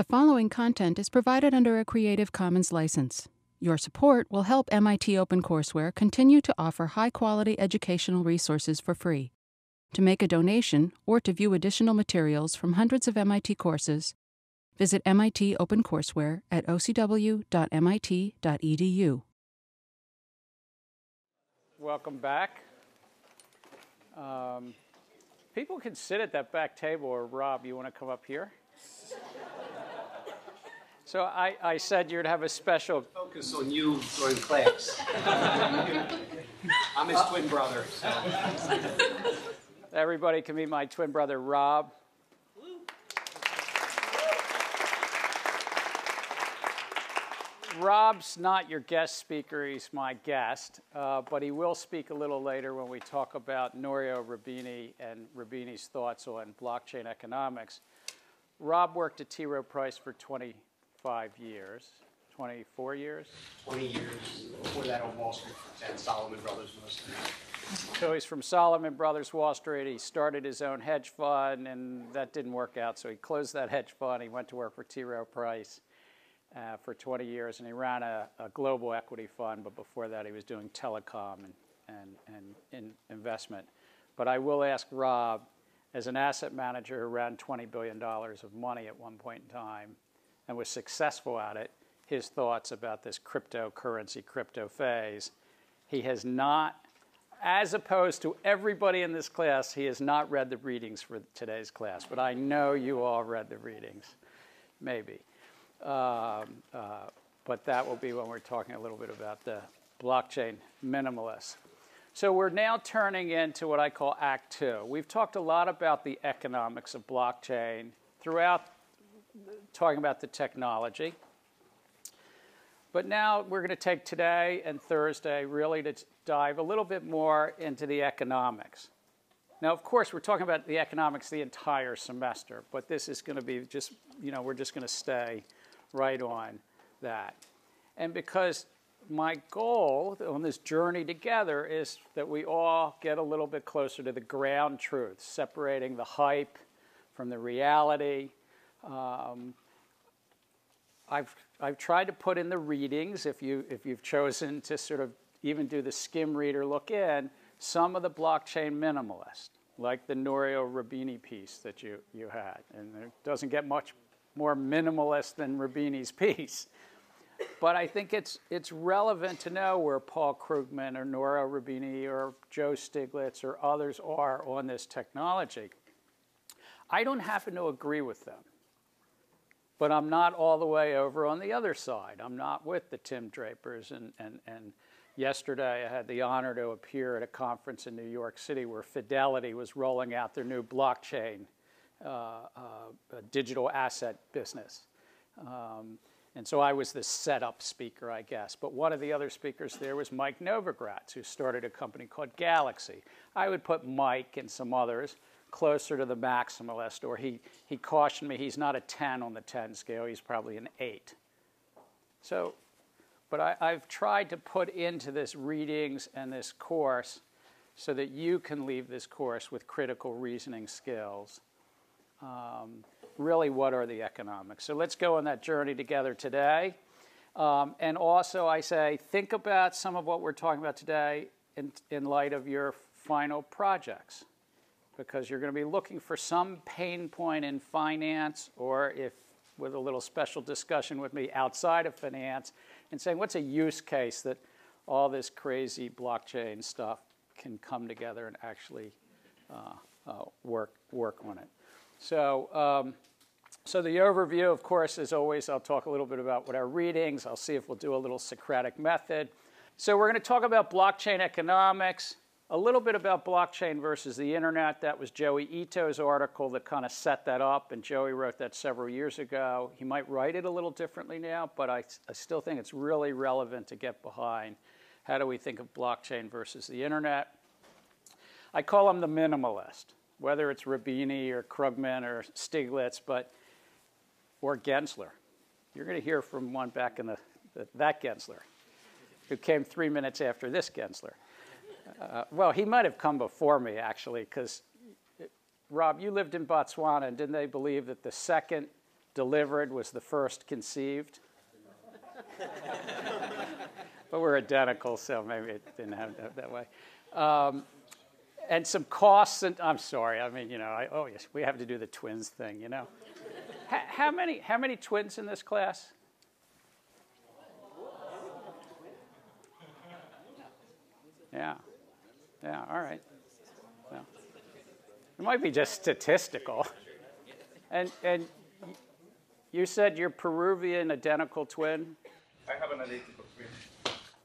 The following content is provided under a Creative Commons license. Your support will help MIT OpenCourseWare continue to offer high-quality educational resources for free. To make a donation or to view additional materials from hundreds of MIT courses, visit MIT OpenCourseWare at ocw.mit.edu. Welcome back. People can sit at that back table, or Rob, you want to come up here? So I said you'd have a special focus on you during class. I'm his twin brother. So. Everybody can meet my twin brother, Rob. Rob's not your guest speaker. He's my guest. But he will speak a little later when we talk about Nouriel Roubini and Roubini's thoughts on blockchain economics. Rob worked at T. Rowe Price for 20 years, before that on Wall Street and Solomon Brothers. So he's from Solomon Brothers, Wall Street. He started his own hedge fund, and that didn't work out. So he closed that hedge fund. He went to work for T. Rowe Price for 20 years, and he ran a global equity fund. But before that, he was doing telecom and investment. But I will ask Rob, as an asset manager who ran $20 billion of money at one point in time, and was successful at it, his thoughts about this cryptocurrency, crypto phase. He has not, as opposed to everybody in this class, he has not read the readings for today's class, but I know you all read the readings, maybe. But that will be when we're talking a little bit about the blockchain minimalists. So we're now turning into what I call Act 2. We've talked a lot about the economics of blockchain throughout talking about the technology. But now we're going to take today and Thursday really to dive a little bit more into the economics. Now, of course, we're talking about the economics the entire semester, but this is going to be just, you know, we're just going to stay right on that. And because my goal on this journey together is that we all get a little bit closer to the ground truth, separating the hype from the reality. I've tried to put in the readings, if you've chosen to sort of even do the skim reader look in, some of the blockchain minimalists, like the Nouriel Roubini piece that you had. And it doesn't get much more minimalist than Roubini's piece. But I think it's relevant to know where Paul Krugman or Nouriel Roubini or Joe Stiglitz or others are on this technology. I don't happen to agree with them. But I'm not all the way over on the other side. I'm not with the Tim Drapers. And yesterday, I had the honor to appear at a conference in New York City where Fidelity was rolling out their new blockchain digital asset business. And so I was the setup speaker, I guess. But one of the other speakers there was Mike Novogratz, who started a company called Galaxy. I would put Mike and some others closer to the maximalist, or he cautioned me, he's not a 10 on the 10 scale, he's probably an 8. So, but I've tried to put into this readings and this course so that you can leave this course with critical reasoning skills. Really, what are the economics? So let's go on that journey together today. And also, I say, think about some of what we're talking about today in light of your final projects, because you're going to be looking for some pain point in finance, or if with a little special discussion with me outside of finance, and saying what's a use case that all this crazy blockchain stuff can come together and actually work on it. So, so the overview, of course, as always, I'll talk a little bit about what our readings. I'll see if we'll do a little Socratic method. So we're going to talk about blockchain economics. A little bit about blockchain versus the internet. That was Joey Ito's article that kind of set that up, and Joey wrote that several years ago. He might write it a little differently now, but I still think it's really relevant to get behind. How do we think of blockchain versus the internet? I call them the minimalist, whether it's Roubini or Krugman or Stiglitz, or Gensler. You're going to hear from one back in that Gensler, who came 3 minutes after this Gensler. Well, he might have come before me, actually, because, Rob, you lived in Botswana, and didn't they believe that the second delivered was the first conceived. But we're identical, so maybe it didn't have that way. And some costs, and I'm sorry, I mean, you know, oh yes, we have to do the twins thing, you know. How many twins in this class? Yeah, yeah, all right. No. It might be just statistical. And you said you're Peruvian identical twin? I have an identical twin.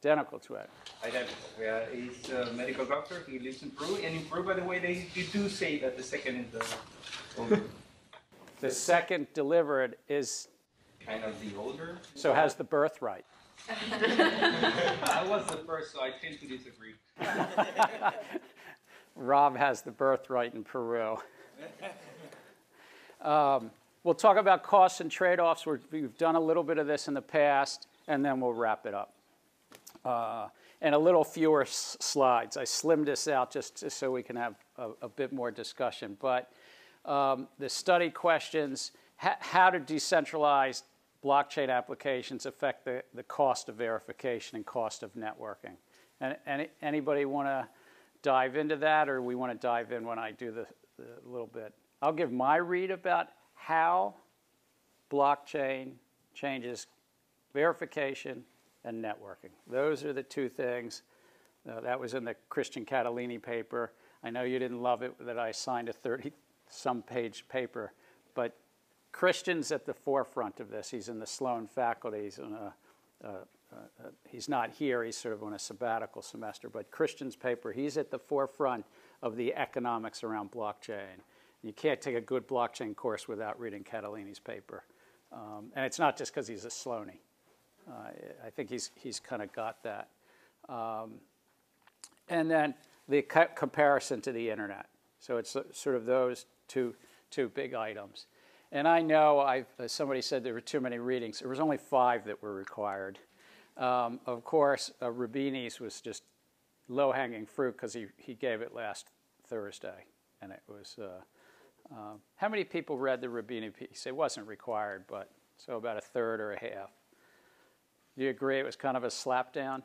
Identical twin. Identical. Yeah, he's a medical doctor. He lives in Peru. And in Peru, by the way, they do say that the second is the older. The second delivered is? Kind of the older. So has the birthright. I was the first, so I tend to disagree. Rob has the birthright in Peru. We'll talk about costs and trade-offs. We've done a little bit of this in the past, and then we'll wrap it up. And a little fewer slides. I slimmed this out just so we can have a bit more discussion. But the study questions, how to decentralize blockchain applications affect the cost of verification and cost of networking. And anybody want to dive into that, or we want to dive in when I do the little bit? I'll give my read about how blockchain changes verification and networking. Those are the two things. That was in the Christian Catalini paper. I know you didn't love it that I signed a 30-some page paper, but Christian's at the forefront of this. He's in the Sloan faculty. He's on he's not here. He's sort of on a sabbatical semester. But Christian's paper, he's at the forefront of the economics around blockchain. You can't take a good blockchain course without reading Catalini's paper. And it's not just because he's a Sloanie. I think he's kind of got that. And then the comparison to the internet. So it's sort of those two big items. And I know somebody said there were too many readings. There was only 5 that were required. Of course, Roubini's was just low-hanging fruit because he gave it last Thursday. And it was, how many people read the Roubini piece? It wasn't required, but so about a third or a half. Do you agree it was kind of a slapdown?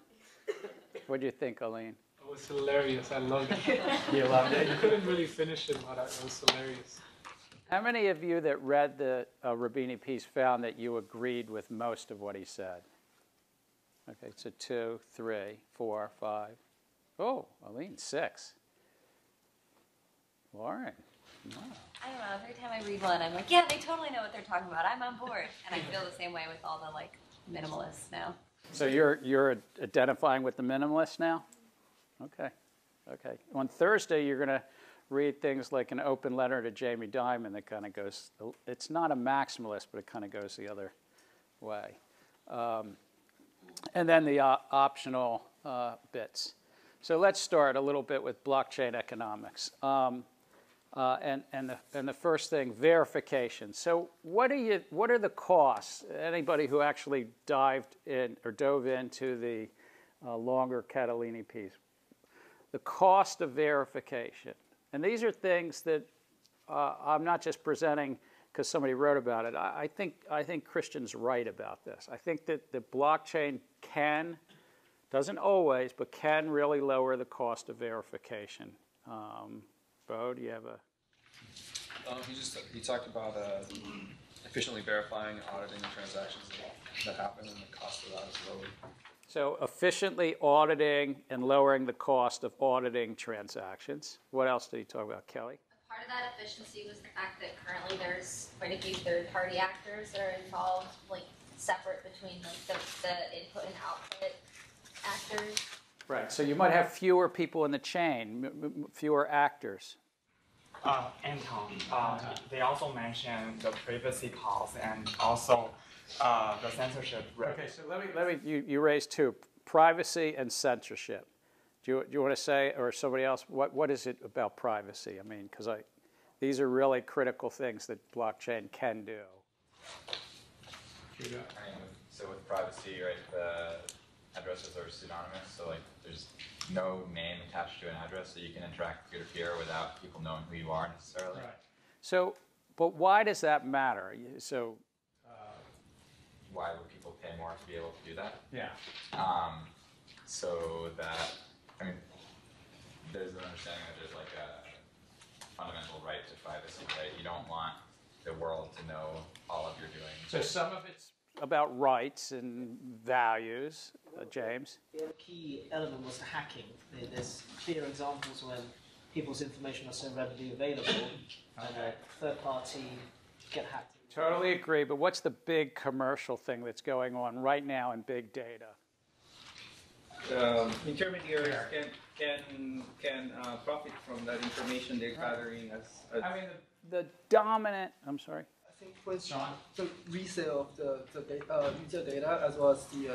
What do you think, Aline? It was hilarious. I loved it. You loved it? You couldn't really finish it, but it was hilarious. How many of you that read the Roubini piece found that you agreed with most of what he said? Okay, so 2, 3, 4, 5. Oh, Aline, 6. Lauren. Wow. I don't know. Every time I read one, I'm like, yeah, they totally know what they're talking about. I'm on board. And I feel the same way with all the like minimalists now. So you're identifying with the minimalists now? Okay. Okay. On Thursday, you're going to read things like an open letter to Jamie Dimon that kind of goes, it's not a maximalist, but it kind of goes the other way. And then the optional bits. So let's start a little bit with blockchain economics. And the first thing, verification. So what are the costs? Anybody who actually dived in or dove into the longer Catalini piece. The cost of verification. And these are things that I'm not just presenting because somebody wrote about it. I think Christian's right about this. I think that the blockchain doesn't always, but can really lower the cost of verification. Bo, do you have a? You talked about efficiently verifying, auditing the transactions that happen, and the cost of that is lower. So efficiently auditing and lowering the cost of auditing transactions. What else did you talk about, Kelly? Part of that efficiency was the fact that currently there's quite a few third-party actors that are involved, like separate between like the input and output actors. Right. So you might have fewer people in the chain, fewer actors. Anton, they also mentioned the privacy costs and also. The censorship. Okay, so you raised two, privacy and censorship. Do you want to say, or somebody else, what is it about privacy? I mean, because these are really critical things that blockchain can do. So with privacy, right, the addresses are pseudonymous, so like there's no name attached to an address, so you can interact peer-to-peer without people knowing who you are necessarily. Right. So, but why does that matter? So. why would people pay more to be able to do that? Yeah. So that, I mean, there's an understanding that there's like a fundamental right to privacy, right? You don't want the world to know all of your doings. So some of it's about rights and values, James? The other key element was the hacking. There's clear examples when people's information are so readily available and a third party get hacked. Totally agree, but what's the big commercial thing that's going on right now in big data? Intermediaries can profit from that information they're gathering as I mean, the dominant, I'm sorry. I think with the resale of the user data as well as the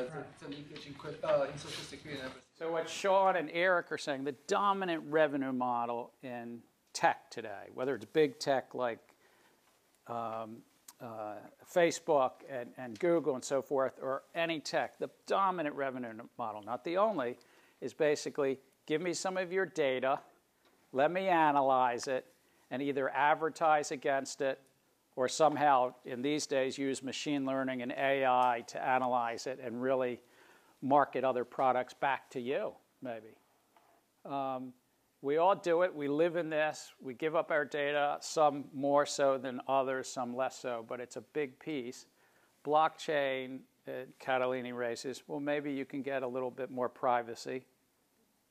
leakage in Social Security and everything. So what Sean and Eric are saying, the dominant revenue model in tech today, whether it's big tech like Facebook and Google and so forth, or any tech, the dominant revenue model, not the only, is basically give me some of your data, let me analyze it, and either advertise against it or somehow, in these days, use machine learning and AI to analyze it and really market other products back to you, maybe. We all do it. We live in this. We give up our data, some more so than others, some less so, but it's a big piece. Blockchain, Catalini raises, well, maybe you can get a little bit more privacy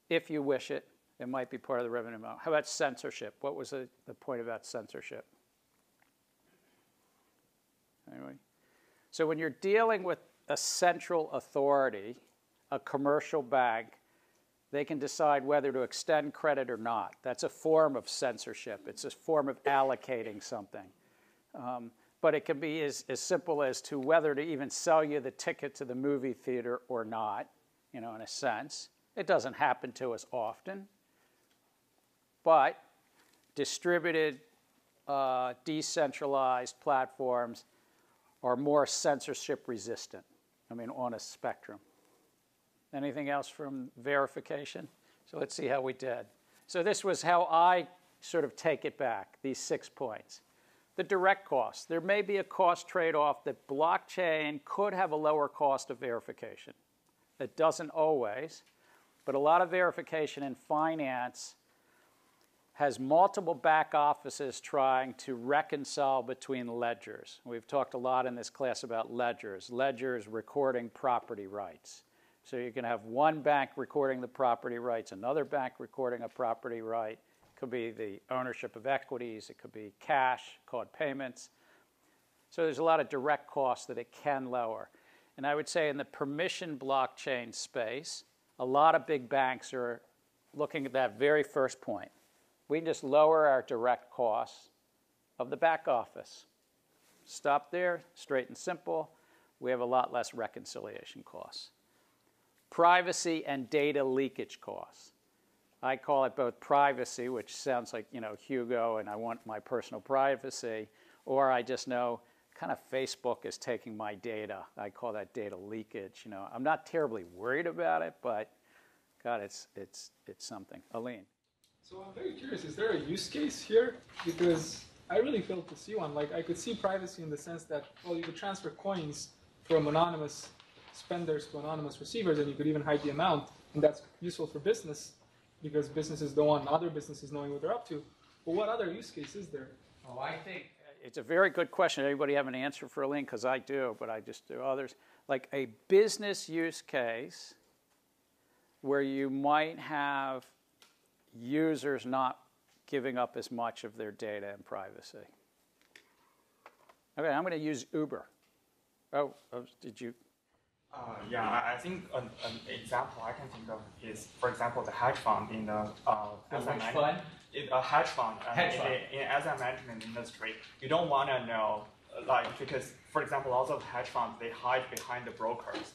if you wish it. It might be part of the revenue model. How about censorship? What was the point about censorship? Anyway, so when you're dealing with a central authority, a commercial bank, they can decide whether to extend credit or not. That's a form of censorship. It's a form of allocating something. But it can be as simple as to whether to even sell you the ticket to the movie theater or not, you know, in a sense. It doesn't happen to us often. But distributed, decentralized platforms are more censorship resistant, I mean, on a spectrum. Anything else from verification? So let's see how we did. So this was how I sort of take it back, these 6 points. The direct cost. There may be a cost trade-off that blockchain could have a lower cost of verification. It doesn't always, but a lot of verification in finance has multiple back offices trying to reconcile between ledgers. We've talked a lot in this class about ledgers. Ledgers recording property rights. So you can have one bank recording the property rights, another bank recording a property right. It could be the ownership of equities. It could be cash, called payments. So there's a lot of direct costs that it can lower. And I would say in the permission blockchain space, a lot of big banks are looking at that very first point. We can just lower our direct costs of the back office. Stop there, straight and simple. We have a lot less reconciliation costs. Privacy and data leakage costs. I call it both privacy, which sounds like, you know, Hugo and I want my personal privacy, or I just know kind of Facebook is taking my data. I call that data leakage. You know, I'm not terribly worried about it, but God, it's something. Aline. So I'm very curious, is there a use case here? Because I really failed to see one. Like, I could see privacy in the sense that, well, you could transfer coins from anonymous spenders to anonymous receivers, and you could even hide the amount, and that's useful for business because businesses don't want other businesses knowing what they're up to. But what other use case is there? Oh, I think it's a very good question. Anybody have an answer for Aline? Because I do, but I just do others. Like a business use case where you might have users not giving up as much of their data and privacy. Okay, I'm going to use Uber. Oh, did you? Yeah, I think an example I can think of is, for example, the hedge fund in the hedge fund in asset management industry. You don't want to know, like, because, for example, lots of hedge funds, they hide behind the brokers.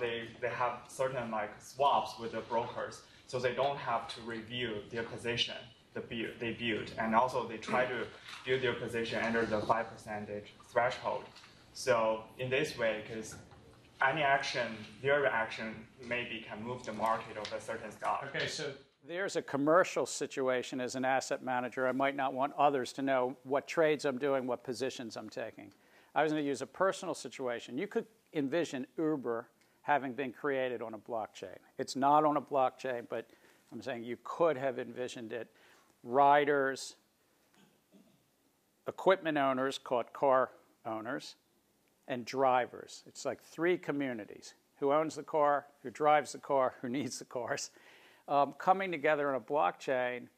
They have certain, like, swaps with the brokers. So they don't have to review their position they build. And also they try to build their position under the 5% threshold. So in this way, because any action, their action maybe can move the market of a certain stock. Okay, so there's a commercial situation as an asset manager. I might not want others to know what trades I'm doing, what positions I'm taking. I was going to use a personal situation. You could envision Uber having been created on a blockchain. It's not on a blockchain, but I'm saying you could have envisioned it. Riders, equipment owners, called car owners, and drivers. It's like three communities. Who owns the car, who drives the car, who needs the cars, coming together in a blockchain.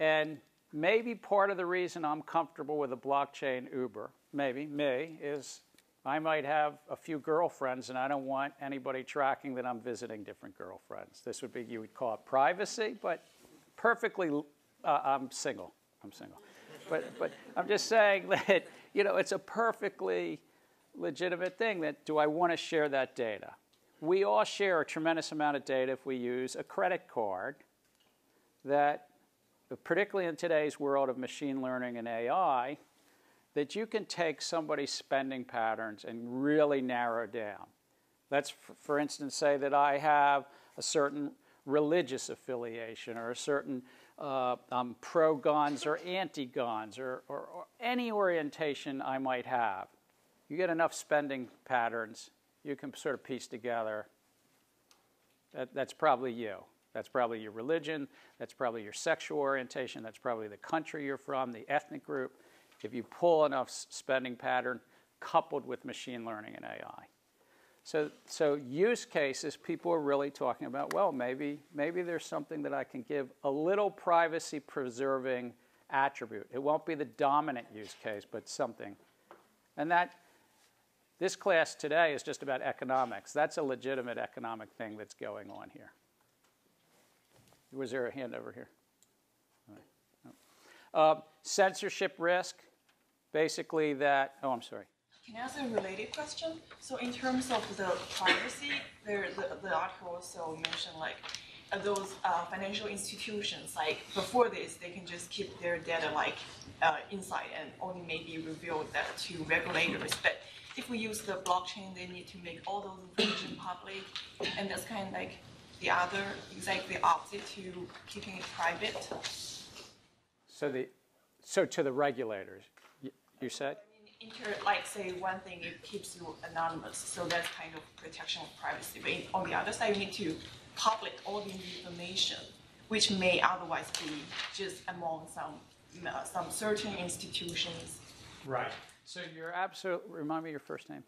And maybe part of the reason I'm comfortable with a blockchain Uber, maybe, me, is I might have a few girlfriends and I don't want anybody tracking that I'm visiting different girlfriends. This would be, you would call it privacy, but perfectly, I'm single. But I'm just saying that, you know, it's a perfectly legitimate thing that, do I want to share that data? We all share a tremendous amount of data if we use a credit card that, particularly in today's world of machine learning and AI, that you can take somebody's spending patterns and really narrow down. Let's, for instance, say that I have a certain religious affiliation or a certain pro-guns or anti-guns or any orientation I might have. You get enough spending patterns, you can sort of piece together, that's probably you. That's probably your religion. That's probably your sexual orientation. That's probably the country you're from, the ethnic group. If you pull enough spending pattern coupled with machine learning and AI. So use cases, people are really talking about, well, maybe there's something that I can give a little privacy-preserving attribute. It won't be the dominant use case, but something. And that, this class today is just about economics. That's a legitimate economic thing that's going on here. Was there a hand over here? All right. No. Censorship risk, basically that, oh, I'm sorry. Can I ask a related question? So in terms of the privacy, the article also mentioned like those financial institutions, like before this, they can just keep their data like inside and only maybe reveal that to regulators. But if we use the blockchain, they need to make all those information public, and that's kind of like the other, exactly opposite to keeping it private. So to the regulators, you said? I mean, like say one thing, it keeps you anonymous, so that's kind of protection of privacy. But on the other side, you need to public all the information, which may otherwise be just among some certain institutions. Right. So you're absolutely, remind me your first name.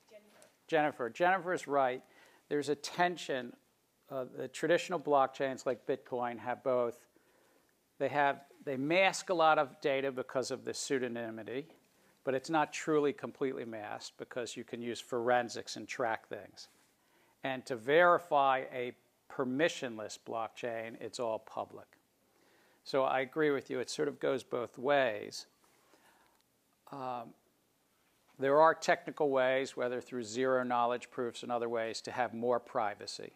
Jennifer. Jennifer is right. There's a tension. The traditional blockchains like Bitcoin have both. They mask a lot of data because of the pseudonymity, but it's not truly completely masked because you can use forensics and track things. And to verify a permissionless blockchain, it's all public. So I agree with you. It sort of goes both ways. There are technical ways, whether through zero-knowledge proofs and other ways, to have more privacy.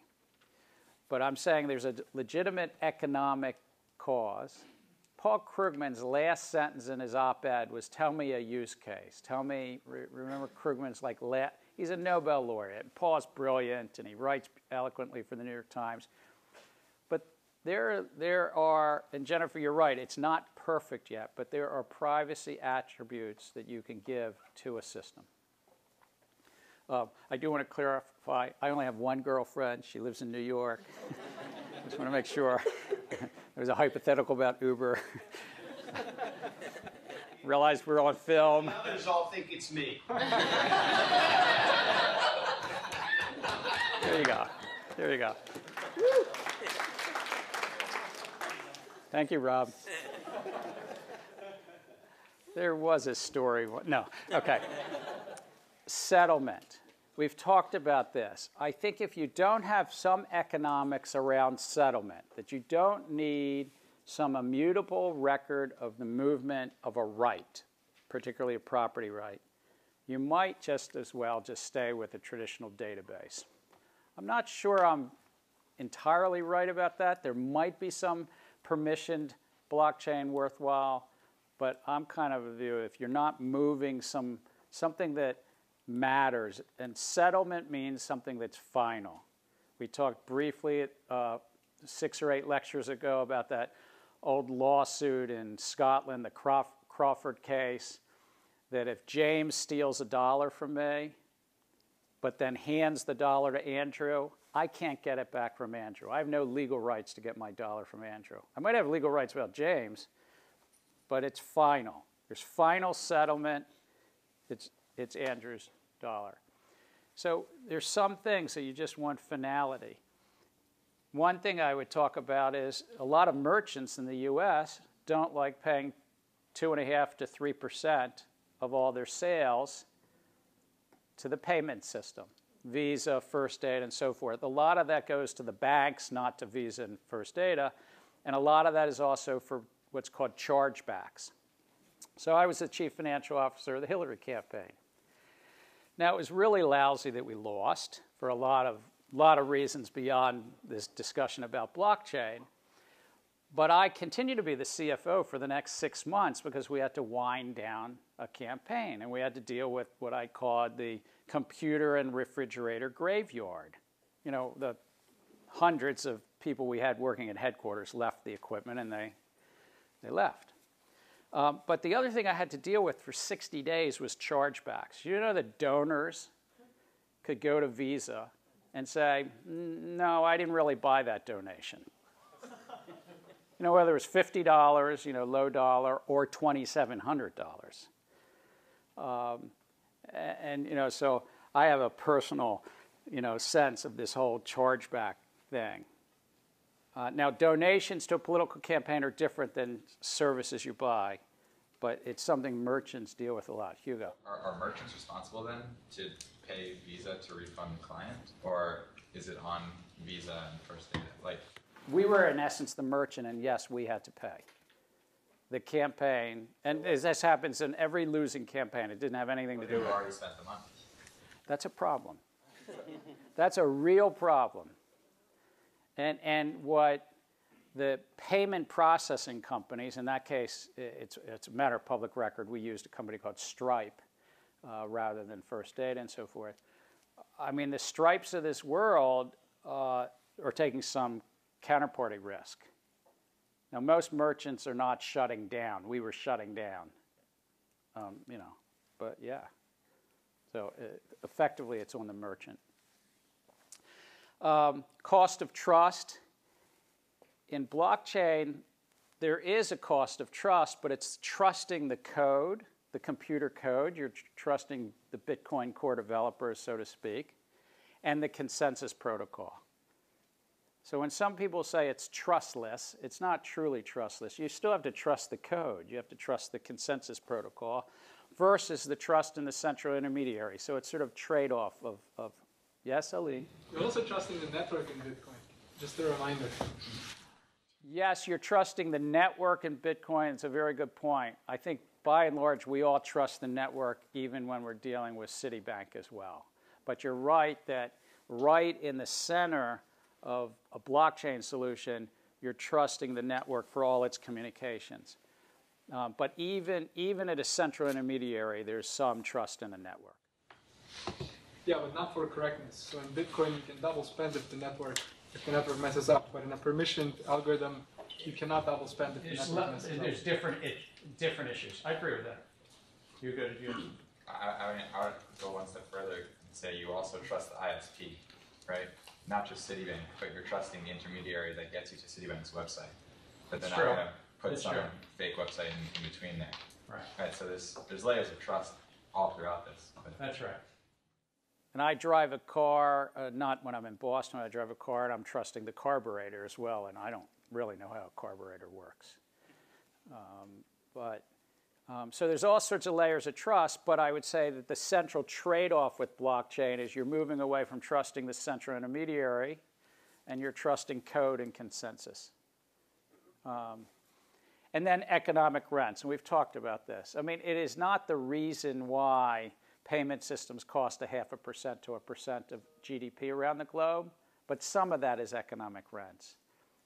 But I'm saying there's a legitimate economic cause. Paul Krugman's last sentence in his op-ed was, tell me a use case. Tell me, remember Krugman's like, he's a Nobel laureate. Paul's brilliant, and he writes eloquently for the New York Times. But there are, and Jennifer, you're right, it's not perfect yet, but there are privacy attributes that you can give to a system. I do want to clarify, I only have one girlfriend. She lives in New York. I just want to make sure. There was a hypothetical about Uber. Realized we're on film. The others all think it's me. There you go. There you go. Woo. Thank you, Rob. There was a story. No. Okay. Settlement. We've talked about this. I think if you don't have some economics around settlement, that you don't need some immutable record of the movement of a right, particularly a property right, you might just as well just stay with a traditional database. I'm not sure I'm entirely right about that. There might be some permissioned blockchain worthwhile, but I'm kind of of the view if you're not moving something that matters, and settlement means something that's final. We talked briefly 6 or 8 lectures ago about that old lawsuit in Scotland, the Crawford case, that if James steals $1 from me, but then hands the dollar to Andrew, I can't get it back from Andrew. I have no legal rights to get my dollar from Andrew. I might have legal rights about James, but it's final. There's final settlement. It's Andrew's dollar. So there's some things that you just want finality. One thing I would talk about is a lot of merchants in the US don't like paying 2.5% to 3% of all their sales to the payment system, Visa, First Data, and so forth. A lot of that goes to the banks, not to Visa and First Data. And a lot of that is also for what's called chargebacks. So I was the chief financial officer of the Hillary campaign. Now, it was really lousy that we lost for a lot of reasons beyond this discussion about blockchain. But I continued to be the CFO for the next 6 months because we had to wind down a campaign. And we had to deal with what I called the computer and refrigerator graveyard. You know, the hundreds of people we had working at headquarters left the equipment and they left. But the other thing I had to deal with for 60 days was chargebacks. You know, the donors could go to Visa and say, no, I didn't really buy that donation. You know, whether it was $50, you know, low dollar, or $2,700. And, you know, so I have a personal, you know, sense of this whole chargeback thing. Now, donations to a political campaign are different than services you buy, but it's something merchants deal with a lot. Hugo. Are merchants responsible, then, to pay Visa to refund the client? Or is it on Visa and First Data? Like, we were, in essence, the merchant, and yes, we had to pay. The campaign, and as this happens in every losing campaign, it didn't have anything to do with it. But they already spent the money. That's a problem. That's a real problem. And what the payment processing companies, in that case, it's a matter of public record. We used a company called Stripe rather than First Data and so forth. I mean, the Stripes of this world are taking some counterparty risk. Now, most merchants are not shutting down. We were shutting down, you know, but yeah. So effectively, it's on the merchant. Cost of trust. In blockchain, there is a cost of trust, but it's trusting the code, the computer code. You're trusting the Bitcoin core developers, so to speak, and the consensus protocol. So when some people say it's trustless, it's not truly trustless. You still have to trust the code. You have to trust the consensus protocol versus the trust in the central intermediary. So it's sort of trade-off of yes, Ali? You're also trusting the network in Bitcoin. Just a reminder. Yes, you're trusting the network in Bitcoin. It's a very good point. I think, by and large, we all trust the network, even when we're dealing with Citibank as well. But you're right that right in the center of a blockchain solution, you're trusting the network for all its communications. But even at a central intermediary, there's some trust in the network. Yeah, but not for correctness. So in Bitcoin, you can double spend if the network messes up. But in a permissioned algorithm, you cannot double spend if the network messes up. There's different issues. I agree with that. You go to you. I mean, I would go one step further and say you also trust the ISP, right? Not just Citibank, but you're trusting the intermediary that gets you to Citibank's website. But they're not going to put fake website in between there. Right. Right. So there's layers of trust all throughout this. That's right. And I drive a car, not when I'm in Boston, I drive a car and I'm trusting the carburetor as well. And I don't really know how a carburetor works. So there's all sorts of layers of trust, but I would say that the central trade-off with blockchain is you're moving away from trusting the central intermediary, and you're trusting code and consensus. And then economic rents, and we've talked about this. I mean, it is not the reason why payment systems cost 0.5% to 1% of GDP around the globe, but some of that is economic rents.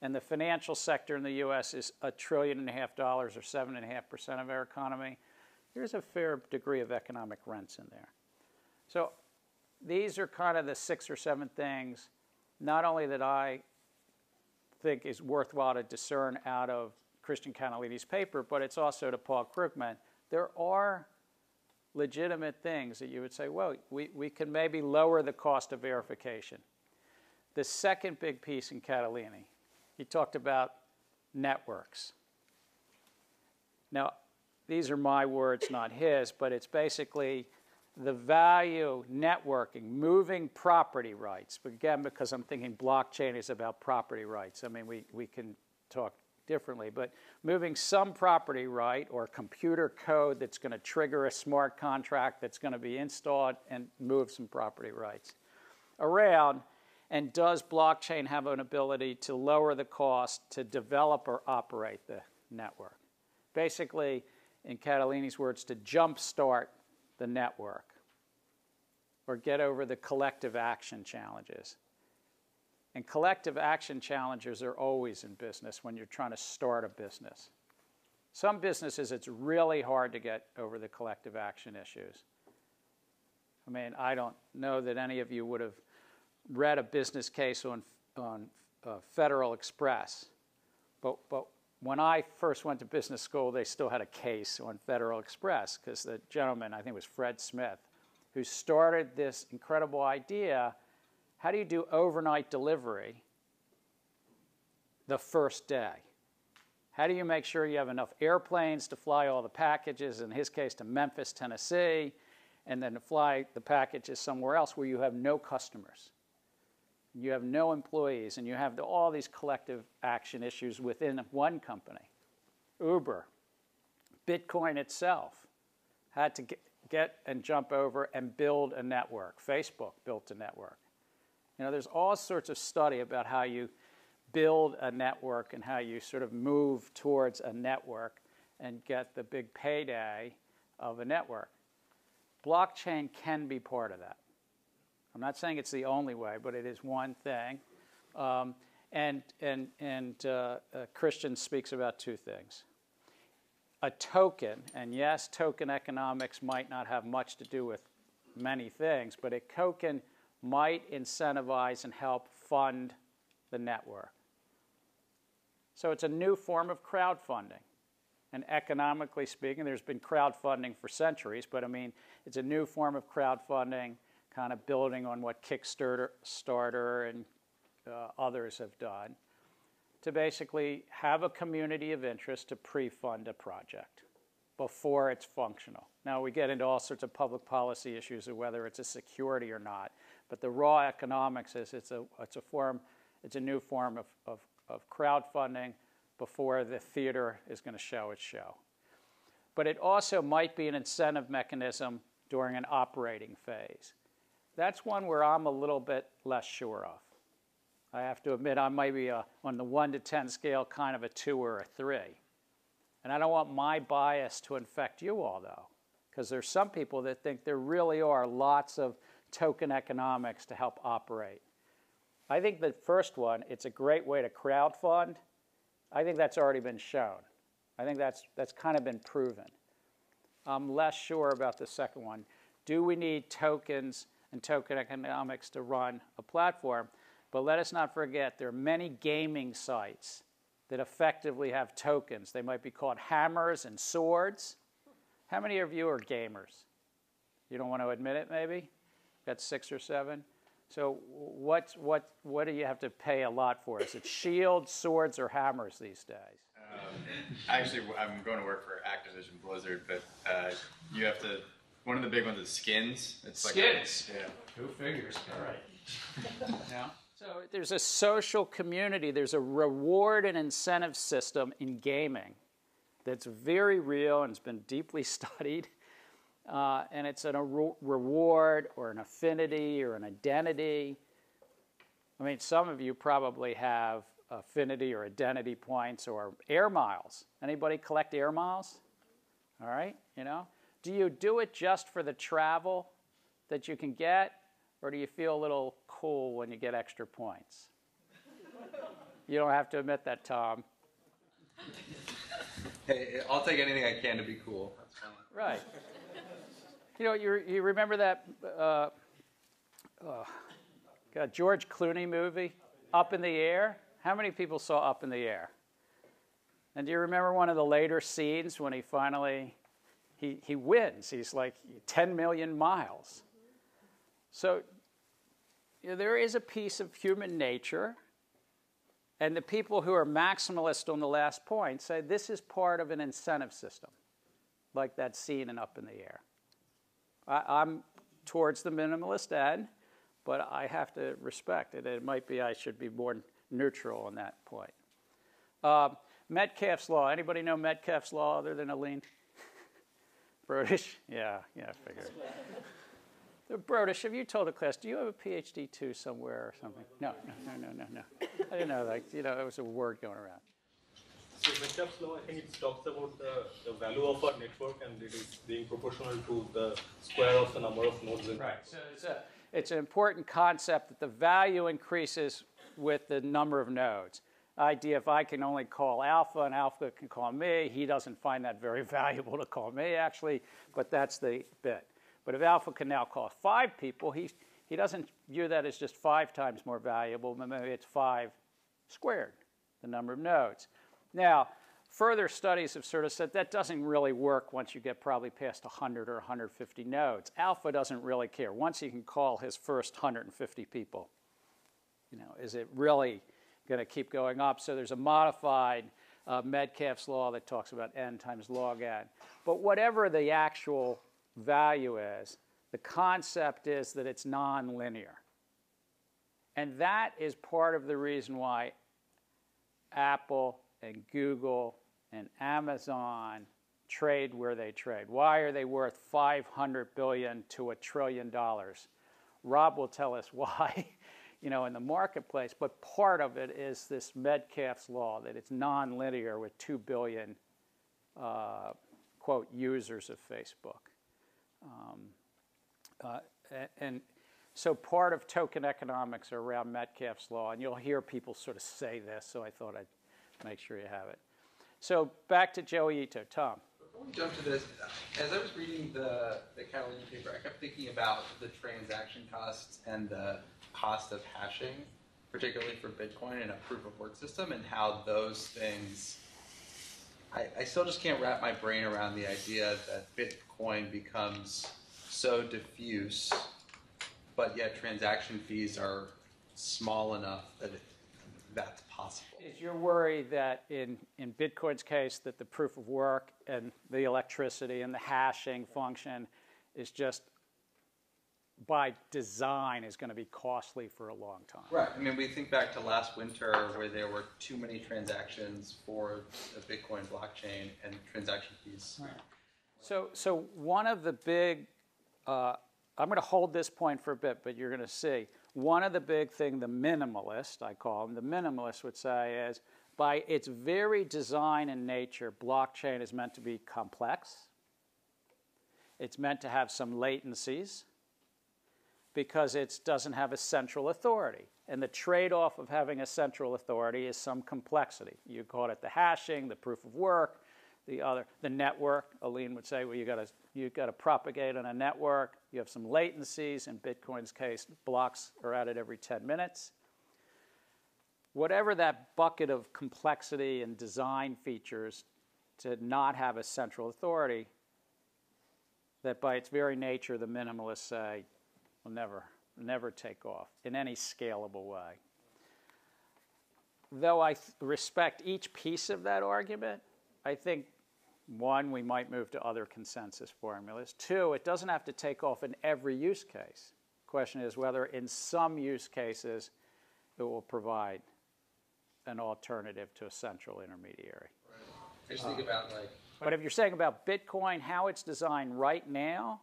And the financial sector in the US is $1.5 trillion or 7.5% of our economy. There's a fair degree of economic rents in there. So these are kind of the 6 or 7 things, not only that I think is worthwhile to discern out of Christian Catalini's paper, but it's also to Paul Krugman. There are legitimate things that you would say, well, we can maybe lower the cost of verification. The second big piece in Catalini, he talked about networks. Now, these are my words, not his, but it's basically the value networking, moving property rights. Again, because I'm thinking blockchain is about property rights. I mean, we can talk differently, but moving some property right or computer code that's going to trigger a smart contract that's going to be installed and move some property rights around. And does blockchain have an ability to lower the cost to develop or operate the network? Basically, in Catalini's words, to jumpstart the network or get over the collective action challenges. And collective action challenges are always in business when you're trying to start a business. Some businesses, it's really hard to get over the collective action issues. I mean, I don't know that any of you would have read a business case on Federal Express, but when I first went to business school, they still had a case on Federal Express because the gentleman, I think it was Fred Smith, who started this incredible idea, how do you do overnight delivery the first day? How do you make sure you have enough airplanes to fly all the packages, in his case to Memphis, Tennessee, and then to fly the packages somewhere else where you have no customers? You have no employees, and you have all these collective action issues within one company. Uber, Bitcoin itself had to get and jump over and build a network. Facebook built a network. You know, there's all sorts of study about how you build a network and how you sort of move towards a network and get the big payday of a network. Blockchain can be part of that. I'm not saying it's the only way, but it is one thing. Christian speaks about two things. A token, and yes, token economics might not have much to do with many things, but a token might incentivize and help fund the network. So it's a new form of crowdfunding. And economically speaking, there's been crowdfunding for centuries, but I mean, it's a new form of crowdfunding, kind of building on what Kickstarter and others have done, to basically have a community of interest to pre-fund a project before it's functional. Now, we get into all sorts of public policy issues of whether it's a security or not, but the raw economics is it's a new form of crowdfunding before the theater is going to show its show. But it also might be an incentive mechanism during an operating phase. That's one where I'm a little bit less sure of. I have to admit, I might be on the 1 to 10 scale kind of a 2 or a 3. And I don't want my bias to infect you all, though, because there's some people that think there really are lots of token economics to help operate. I think the first one, it's a great way to crowdfund. I think that's already been shown. I think that's kind of been proven. I'm less sure about the second one. Do we need tokens and token economics to run a platform? But let us not forget, there are many gaming sites that effectively have tokens. They might be called hammers and swords. How many of you are gamers? You don't want to admit it, maybe? Got 6 or 7? So what do you have to pay a lot for? Is it shields, swords, or hammers these days? Actually, I'm going to work for Activision Blizzard, but you have to, one of the big ones is skins. It's like skins? Yeah. Who figures? All right. Yeah. So there's a social community. There's a reward and incentive system in gaming that's very real and has been deeply studied. And it's a reward or an affinity or an identity. I mean, some of you probably have affinity or identity points or air miles. Anybody collect air miles? All right, you know? Do you do it just for the travel that you can get, or do you feel a little cool when you get extra points? You don't have to admit that, Tom. Hey, I'll take anything I can to be cool. Right. You know, you remember that George Clooney movie, Up in the Air? How many people saw Up in the Air? And do you remember one of the later scenes when he finally he wins. He's like 10 million miles. So you know, there is a piece of human nature. And the people who are maximalist on the last point say this is part of an incentive system, like that scene in Up in the Air. I'm towards the minimalist end, but I have to respect it. It might be I should be more neutral on that point. Metcalfe's law. Anybody know Metcalfe's law other than Aline? Brodish? Yeah, I figured. Brodish, have you told a class, do you have a PhD too somewhere or something? No. I didn't know, like, you know, it was a word going around. So Metcalfe's law, I think it talks about the value of our network and it is being proportional to the square of the number of nodes in. Right, so it's an important concept that the value increases with the number of nodes. Idea if I can only call alpha and alpha can call me, he doesn't find that very valuable to call me actually, but that's the bit. But if alpha can now call 5 people, he doesn't view that as just 5 times more valuable, but maybe it's 5 squared, the number of nodes. Now, further studies have sort of said that doesn't really work once you get probably past 100 or 150 nodes. Alpha doesn't really care. Once he can call his first 150 people, you know, is it really going to keep going up? So there's a modified Metcalfe's law that talks about n times log n. But whatever the actual value is, the concept is that it's nonlinear. And that is part of the reason why Apple and Google and Amazon trade where they trade. Why are they worth $500 billion to $1 trillion? Rob will tell us why, you know, in the marketplace, but part of it is this Metcalfe's law that it's nonlinear with 2 billion, quote, users of Facebook. And so part of token economics are around Metcalfe's law, and you'll hear people sort of say this, so I thought I'd make sure you have it. So back to Joey Ito. Tom. Before we jump to this, as I was reading the Catalini paper, I kept thinking about the transaction costs and the cost of hashing, particularly for Bitcoin and a proof-of-work system, and how those things, I still just can't wrap my brain around the idea that Bitcoin becomes so diffuse, but yet transaction fees are small enough that that's possible. Is your worry that in Bitcoin's case that the proof of work and the electricity and the hashing function is just by design is going to be costly for a long time? Right. I mean, we think back to last winter where there were too many transactions for the Bitcoin blockchain and transaction fees. Right. So one of the big, I'm going to hold this point for a bit, but you're going to see. One of the big things the minimalist, I call them, the minimalist would say is by its very design and nature, blockchain is meant to be complex. It's meant to have some latencies, because it doesn't have a central authority. And the trade-off of having a central authority is some complexity. You call it the hashing, the proof of work, the network. Aline would say, well, you got to propagate on a network. You have some latencies. In Bitcoin's case, blocks are added every 10 minutes. Whatever that bucket of complexity and design features to not have a central authority, that by its very nature, the minimalists say, will never take off in any scalable way. Though I respect each piece of that argument, I think, one, we might move to other consensus formulas. Two, it doesn't have to take off in every use case. The question is whether in some use cases it will provide an alternative to a central intermediary. Right. I just think about like... But if you're saying about Bitcoin, how it's designed right now,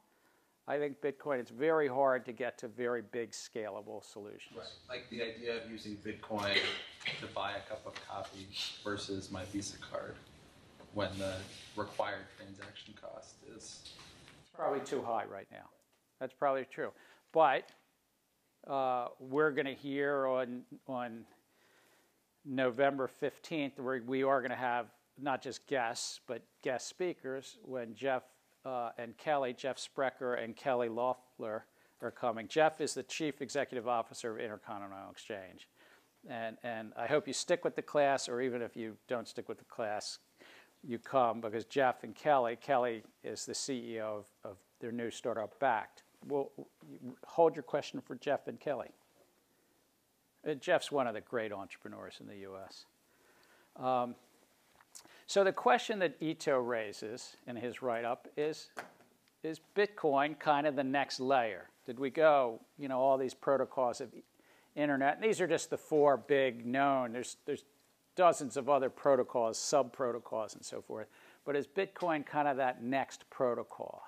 I think Bitcoin, it's very hard to get to very big scalable solutions. Right. Like the idea of using Bitcoin to buy a cup of coffee versus my Visa card when the required transaction cost is... It's probably too high right now. That's probably true. But we're going to hear on November 15th, we are going to have not just guests, but guest speakers when Jeff Sprecher and Kelly Loeffler are coming. Jeff is the Chief Executive Officer of Intercontinental Exchange. And I hope you stick with the class, or even if you don't stick with the class, you come, because Jeff and Kelly is the CEO of their new startup, Bakkt. We'll hold your question for Jeff and Kelly. Jeff's one of the great entrepreneurs in the US. So the question that Ito raises in his write-up is Bitcoin kind of the next layer? Did we go, you know, all these protocols of internet? And these are just the four big known. There's dozens of other protocols, sub-protocols, and so forth. But is Bitcoin kind of that next protocol?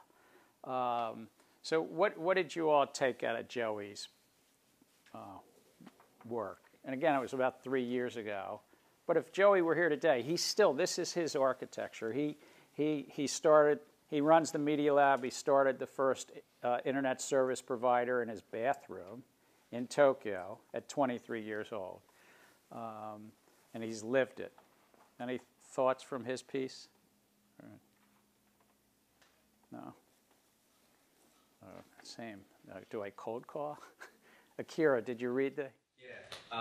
So what did you all take out of Joey's work? And again, it was about 3 years ago. But if Joey were here today, he's still, this is his architecture. He started, he runs the media lab. He started the first internet service provider in his bathroom in Tokyo at 23 years old. And he's lived it. Any thoughts from his piece? No? Same. Do I cold call? Akira, did you read the?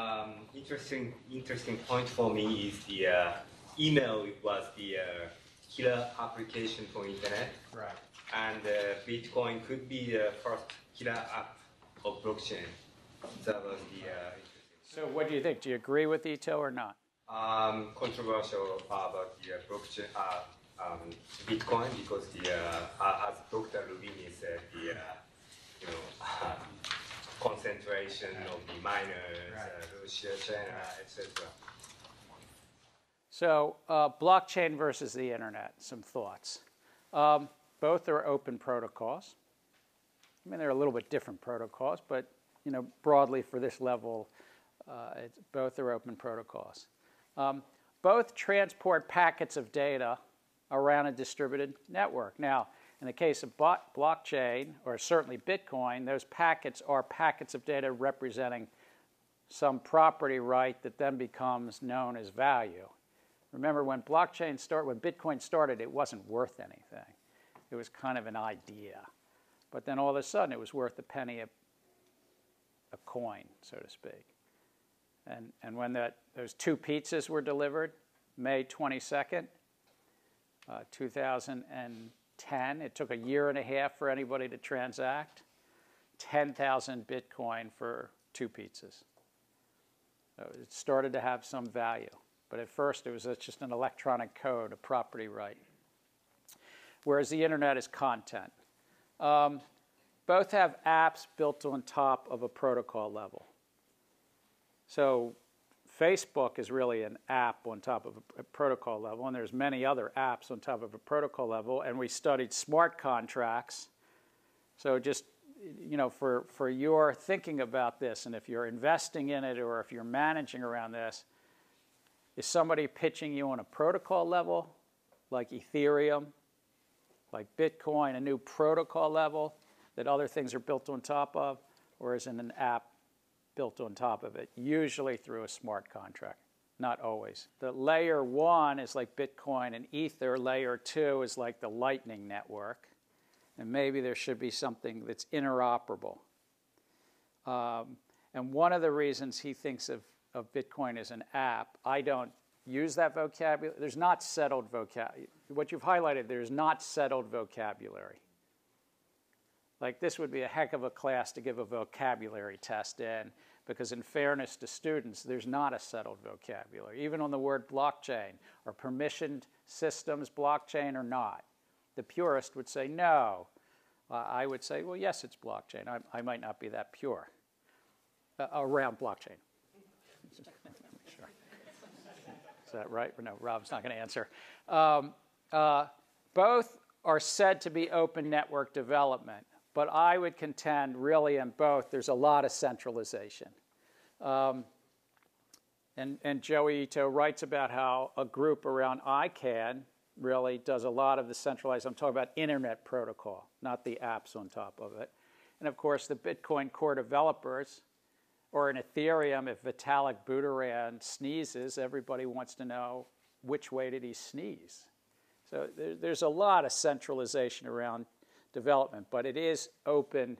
Yeah. Interesting point for me is the email was the killer application for internet. Right. And Bitcoin could be the first killer app of blockchain. That was the interesting. So what do you think? Do you agree with Ito or not? Controversial about the blockchain. Bitcoin, because the as Dr. Roubini said, the concentration of the miners, Russia, China, etc. So blockchain versus the internet. Some thoughts. Both are open protocols. I mean, they're a little bit different protocols, but you know, broadly for this level, both are open protocols. Both transport packets of data around a distributed network. Now, in the case of blockchain, or certainly Bitcoin, those packets are packets of data representing some property right that then becomes known as value. Remember, when blockchain started, when Bitcoin started, it wasn't worth anything. It was kind of an idea. But then all of a sudden, it was worth a penny a coin, so to speak. And when those two pizzas were delivered, May 22nd, 2010, it took a year and a half for anybody to transact. 10,000 Bitcoin for two pizzas. So it started to have some value. But at first, it was just an electronic code, a property right. Whereas the internet is content. Both have apps built on top of a protocol level. So Facebook is really an app on top of a protocol level, and there's many other apps on top of a protocol level, and we studied smart contracts. So just, you know, for your thinking about this, and if you're investing in it or if you're managing around this, is somebody pitching you on a protocol level, like Ethereum, like Bitcoin, a new protocol level that other things are built on top of, or is it an app built on top of it, usually through a smart contract, not always. The layer one is like Bitcoin and Ether. Layer two is like the Lightning Network. And maybe there should be something that's interoperable. And one of the reasons he thinks of Bitcoin as an app, I don't use that vocabulary. There's not settled vocabulary. What you've highlighted, there's not settled vocabulary. Like, this would be a heck of a class to give a vocabulary test in, because in fairness to students, there's not a settled vocabulary, even on the word blockchain. Are permissioned systems blockchain or not? The purist would say no. I would say, well, yes, it's blockchain. I might not be that pure around blockchain. Sure. Is that right? No, Rob's not going to answer. Both are said to be open network development. But I would contend, really, in both, there's a lot of centralization. And Joey Ito writes about how a group around ICANN really does a lot of the centralized. I'm talking about internet protocol, not the apps on top of it. And of course, the Bitcoin core developers, or in Ethereum, if Vitalik Buterin sneezes, everybody wants to know which way did he sneeze. So there's a lot of centralization around development, but it is open.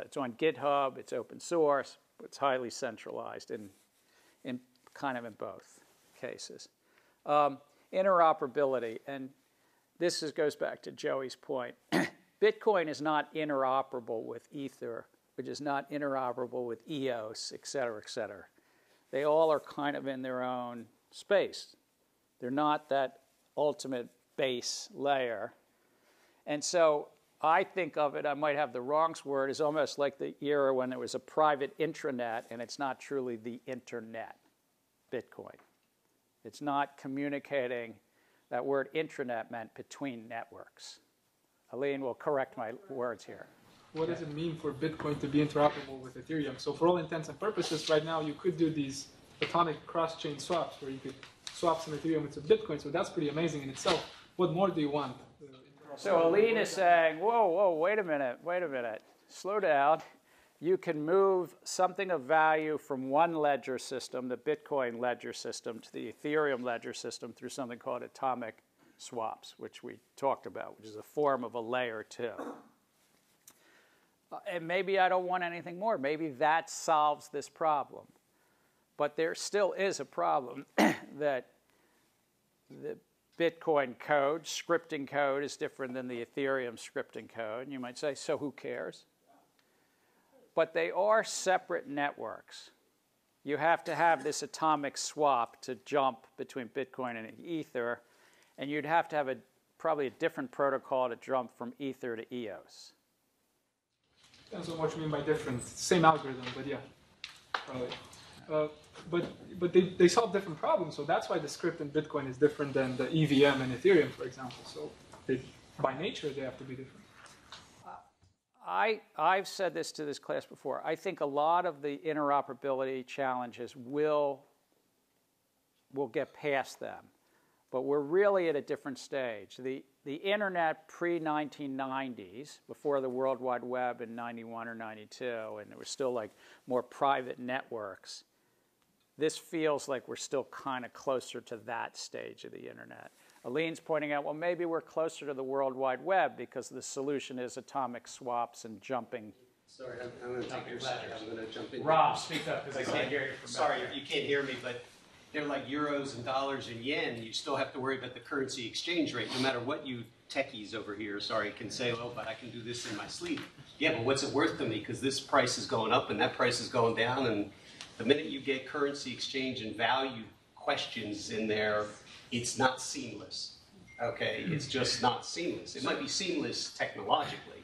It's on GitHub. It's open source. It's highly centralized in kind of in both cases. Interoperability, and this goes back to Joey's point. Bitcoin is not interoperable with Ether, which is not interoperable with EOS, et cetera, et cetera. They all are kind of in their own space. They're not that ultimate base layer. And so I think of it, I might have the wrong word, as almost like the era when it was a private intranet, and it's not truly the internet, Bitcoin. It's not communicating. That word intranet meant between networks. Aline will correct my words here. What does it mean for Bitcoin to be interoperable with Ethereum? So for all intents and purposes, right now, you could do these atomic cross-chain swaps where you could swap some Ethereum with some Bitcoin. So that's pretty amazing in itself. What more do you want? So Aline is saying, whoa, whoa, wait a minute, slow down. You can move something of value from one ledger system, the Bitcoin ledger system, to the Ethereum ledger system through something called atomic swaps, which we talked about, which is a form of a layer two. And maybe I don't want anything more. Maybe that solves this problem. But there still is a problem that the Bitcoin code, scripting code, is different than the Ethereum scripting code. And you might say, so who cares? But they are separate networks. You have to have this atomic swap to jump between Bitcoin and Ether, and you'd have to have a, probably a different protocol to jump from Ether to EOS. Depends on what you mean by different. Same algorithm, but yeah, probably. But they solve different problems, so that's why the script in Bitcoin is different than the EVM and Ethereum, for example. So they, by nature, they have to be different. I've said this to this class before. I think a lot of the interoperability challenges will get past them. But we're really at a different stage. The internet pre-1990s, before the World Wide Web in 91 or 92, and it was still like more private networks, this feels like we're still kind of closer to that stage of the internet. Aline's pointing out, well, maybe we're closer to the World Wide Web because the solution is atomic swaps and jumping. Sorry, I'm going to take your side. I'm going to jump in. Rob, speak up because I can't hear you from back. Sorry, you can't hear me, but they're like euros and dollars and yen. You still have to worry about the currency exchange rate, no matter what you techies over here, sorry, can say, oh, but I can do this in my sleep. Yeah, but what's it worth to me? Because this price is going up and that price is going down. And the minute you get currency exchange and value questions in there, it's not seamless, okay? It's just not seamless. It might be seamless technologically,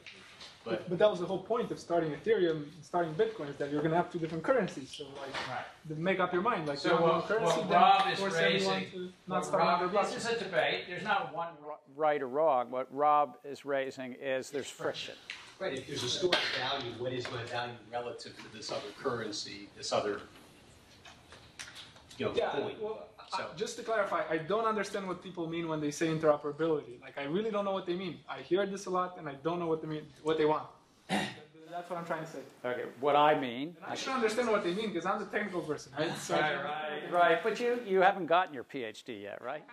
but that was the whole point of starting Ethereum, starting Bitcoin, is that you're going to have two different currencies. So, like, make up your mind. Like, so what Rob is raising, this is a debate. There's not one right or wrong. What Rob is raising is there's friction. Right. If there's a store of value, what is my value relative to this other currency, this other, you know, point? Well, just to clarify, I don't understand what people mean when they say interoperability. Like, I really don't know what they mean. I hear this a lot, and I don't know what they mean, what they want. That's what I'm trying to say. Okay, what I mean. And I should understand what they mean because I'm the technical person, right? So right. But you haven't gotten your PhD yet, right?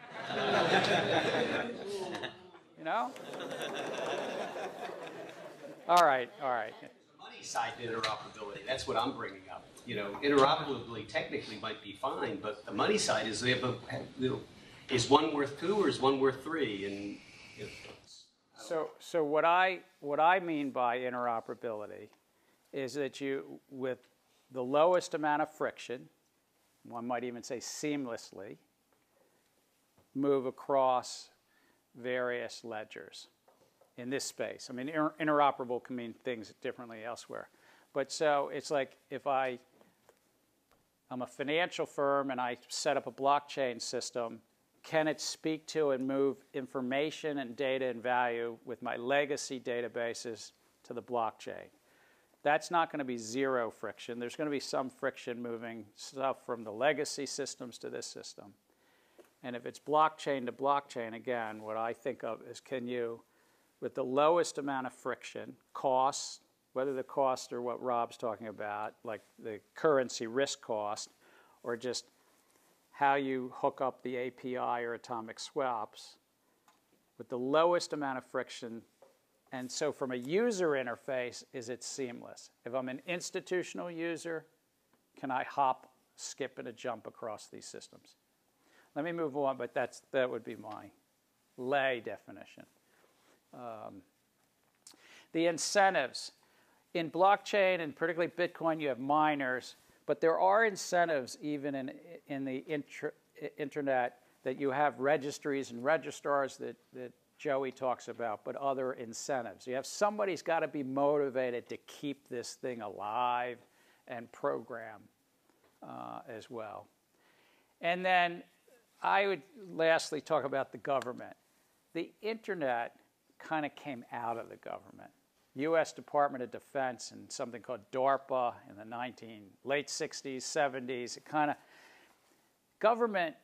You know. All right. Money side to interoperability. That's what I'm bringing up. You know, interoperability technically might be fine, but the money side is, they have a, you know, is one worth two or is one worth three? And you know, so what I mean by interoperability is that you, with the lowest amount of friction, one might even say seamlessly, move across various ledgers in this space. I mean, interoperable can mean things differently elsewhere, but so it's like if I'm a financial firm and I set up a blockchain system, can it speak to and move information and data and value with my legacy databases to the blockchain? That's not going to be zero friction. There's going to be some friction moving stuff from the legacy systems to this system. And if it's blockchain to blockchain, again, what I think of is, can you, with the lowest amount of friction, costs, whether the cost or what Rob's talking about, like the currency risk cost, or just how you hook up the API or atomic swaps, with the lowest amount of friction. And so from a user interface, is it seamless? If I'm an institutional user, can I hop, skip, and a jump across these systems? Let me move on, but that would be my lay definition. The incentives. In blockchain, and particularly Bitcoin, you have miners, but there are incentives even in the internet that you have registries and registrars that Joey talks about, but other incentives. You have somebody's got to be motivated to keep this thing alive and program as well. And then I would lastly talk about the government. The internet kind of came out of the government. U.S. Department of Defense and something called DARPA in the late 60s, 70s. It kind of, government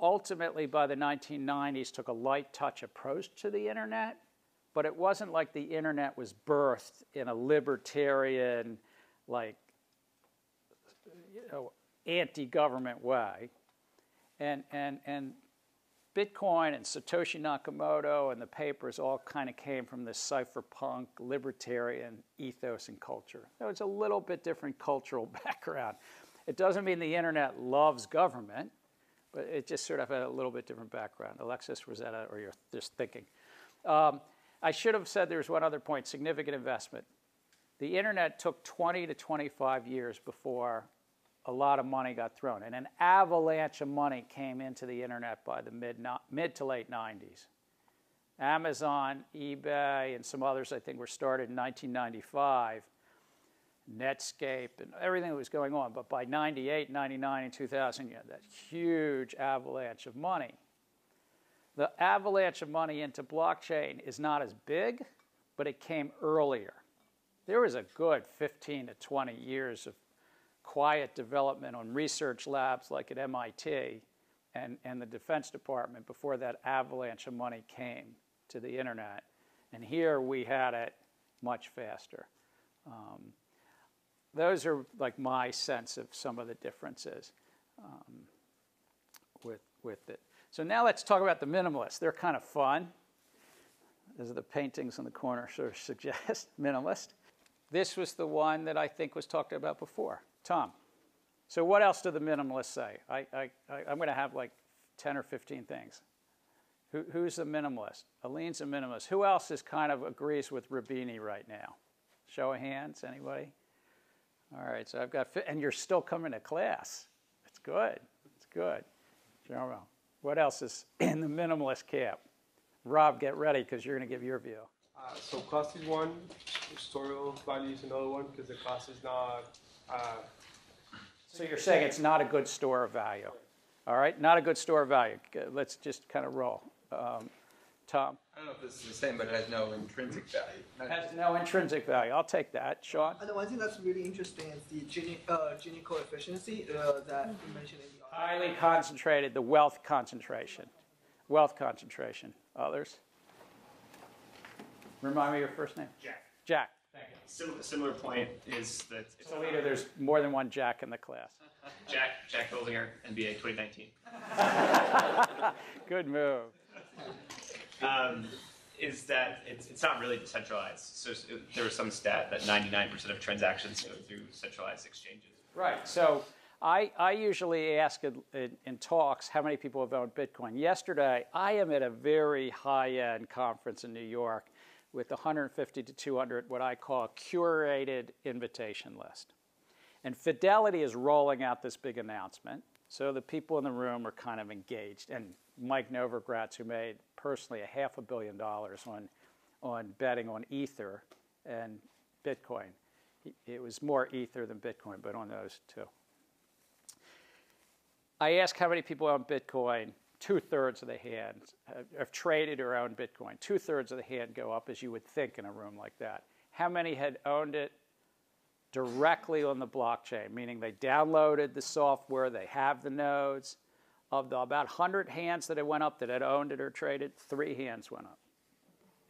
ultimately by the 1990s took a light touch approach to the internet, but it wasn't like the internet was birthed in a libertarian, like, you know, anti-government way. And Bitcoin and Satoshi Nakamoto and the papers all kind of came from this cypherpunk libertarian ethos and culture. So it's a little bit different cultural background. It doesn't mean the internet loves government, but it just sort of had a little bit different background. Alexis, was that, or you're just thinking? I should have said there's one other point, significant investment. The internet took 20 to 25 years before a lot of money got thrown, and an avalanche of money came into the internet by the mid to late 90s. Amazon, eBay, and some others, I think, were started in 1995, Netscape, and everything that was going on. But by 98, 99, and 2000, you had that huge avalanche of money. The avalanche of money into blockchain is not as big, but it came earlier. There was a good 15 to 20 years of quiet development on research labs like at MIT and the Defense Department before that avalanche of money came to the internet. And here we had it much faster. Those are like my sense of some of the differences with it. So now let's talk about the minimalists. They're kind of fun. These are the paintings in the corner sort of suggest minimalist. This was the one that I think was talked about before. Tom, so what else do the minimalists say? I'm going to have like 10 or 15 things. Who's the minimalist? Aline's a minimalist. Who else is kind of agrees with Roubini right now? Show of hands, anybody? All right, so I've got, and you're still coming to class. It's good. It's good. Jerome, what else is in the minimalist camp? Rob, get ready because you're going to give your view. So cost is one. Historical value is another one because the cost is not. So you're saying it's not a good store of value. All right, not a good store of value. Let's just kind of roll. Tom? I don't know if this is the same, but it has no intrinsic value. I'll take that. Sean? And the one thing that's really interesting is the Gini coefficiency that you mentioned in the article. Highly concentrated, the wealth concentration. Wealth concentration. Others? Remind me your first name. Jack. Jack. Thank you. Similar point is that it's a leader. There's more than one Jack in the class. Jack Goldinger, NBA 2019. Good move. Is that it's not really decentralized. So there was some stat that 99% of transactions go through centralized exchanges. Right. So I usually ask in talks how many people have owned Bitcoin. Yesterday, I am at a very high-end conference in New York with 150 to 200 what I call a curated invitation list. And Fidelity is rolling out this big announcement. So the people in the room are kind of engaged. And Mike Novogratz, who made personally a $500 million on betting on Ether and Bitcoin. It was more Ether than Bitcoin, but on those two. I asked how many people own Bitcoin. Two-thirds of the hand have traded or owned Bitcoin. Two-thirds of the hand go up, as you would think in a room like that. How many had owned it directly on the blockchain, meaning they downloaded the software, they have the nodes? Of the about 100 hands that it went up that had owned it or traded, 3 hands went up.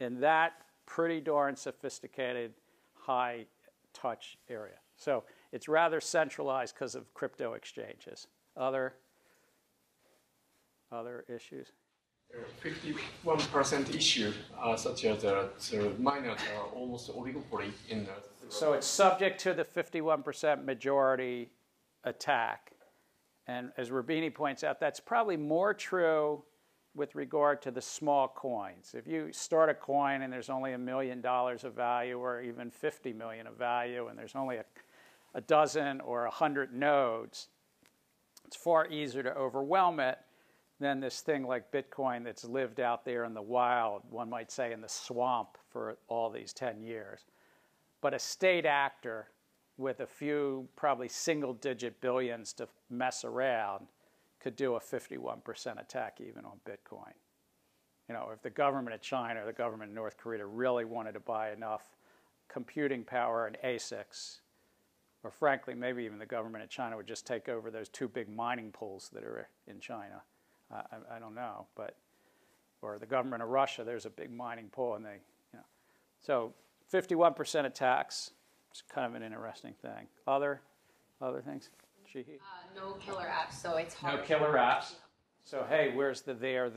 In that pretty darn sophisticated, high-touch area. So it's rather centralized because of crypto exchanges. Other issues? 51% issue, such as the miners are almost oligopoly in the... So it's subject to the 51% majority attack. And as Roubini points out, that's probably more true with regard to the small coins. If you start a coin and there's only $1 million of value, or even 50 million of value, and there's only a dozen or 100 nodes, it's far easier to overwhelm it than this thing like Bitcoin that's lived out there in the wild, one might say in the swamp, for all these 10 years. But a state actor with a few probably single-digit billions to mess around could do a 51% attack even on Bitcoin. You know, if the government of China or the government of North Korea really wanted to buy enough computing power and ASICs, or frankly, maybe even the government of China would just take over those two big mining pools that are in China. I don't know, but, or the government of Russia, there's a big mining pool, and they, you know. So 51% attacks, it's kind of an interesting thing. Other things? No killer apps, so it's hard. No killer apps. So hey, where's the there?